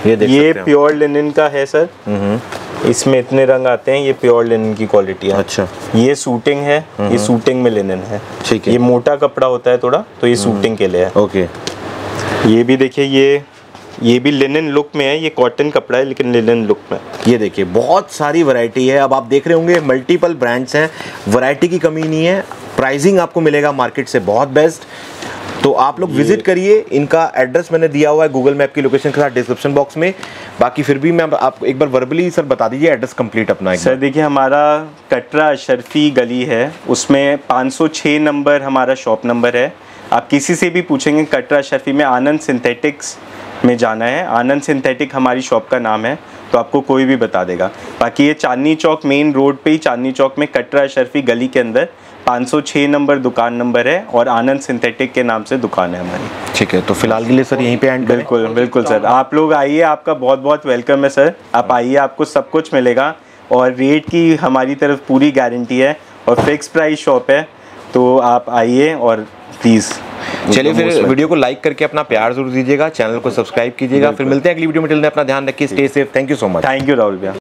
ये प्योर लिनन का है सर, इसमें इतने रंग आते हैं, ये प्योर लिनन की क्वालिटी है। अच्छा, ये सूटिंग है, ये सूटिंग में लिनन है। ठीक है, ये मोटा कपड़ा होता है थोड़ा, तो ये सूटिंग के लिए है। ओके, ये भी देखिए, ये भी लिनन लुक में है। ये कॉटन कपड़ा है लेकिन लिनन लुक में। ये देखिए बहुत सारी वैरायटी है। अब आप देख रहे होंगे मल्टीपल ब्रांड्स हैं, वैरायटी की कमी नहीं है। प्राइसिंग आपको मिलेगा मार्केट से बहुत बेस्ट। तो आप लोग विजिट करिए। इनका एड्रेस मैंने दिया हुआ है गूगल मैप की लोकेशन के साथ डिस्क्रिप्शन बॉक्स में। बाकी फिर भी मैं आपको एक बार वर्बली सर बता दीजिए एड्रेस कंप्लीट अपना। सर देखिए हमारा कटरा अशरफी गली है, उसमें 506 नंबर हमारा शॉप नंबर है। आप किसी से भी पूछेंगे कटरा अशरफी में आनंद सिंथेटिक्स में जाना है, आनंद सिंथेटिक हमारी शॉप का नाम है, तो आपको कोई भी बता देगा। बाकी ये चांदनी चौक मेन रोड पे ही, चांदनी चौक में कटरा अशरफी गली के अंदर 506 नंबर दुकान नंबर है और आनंद सिंथेटिक के नाम से दुकान है हमारी। ठीक है, तो फिलहाल के लिए सर यहीं पे एंड। बिल्कुल बिल्कुल सर, आप लोग आइए, आपका बहुत बहुत वेलकम है सर। आप आइए, आपको सब कुछ मिलेगा और रेट की हमारी तरफ पूरी गारंटी है और फिक्स प्राइस शॉप है, तो आप आइए और प्लीज़। चलिए फिर वीडियो को लाइक करके अपना प्यार जरूर दीजिएगा, चैनल को सब्सक्राइब कीजिएगा। फिर मिलते हैं अगली वीडियो में, टिल देन अपना ध्यान रखिए, stay safe. Thank you so much. Thank you Rahul भैया।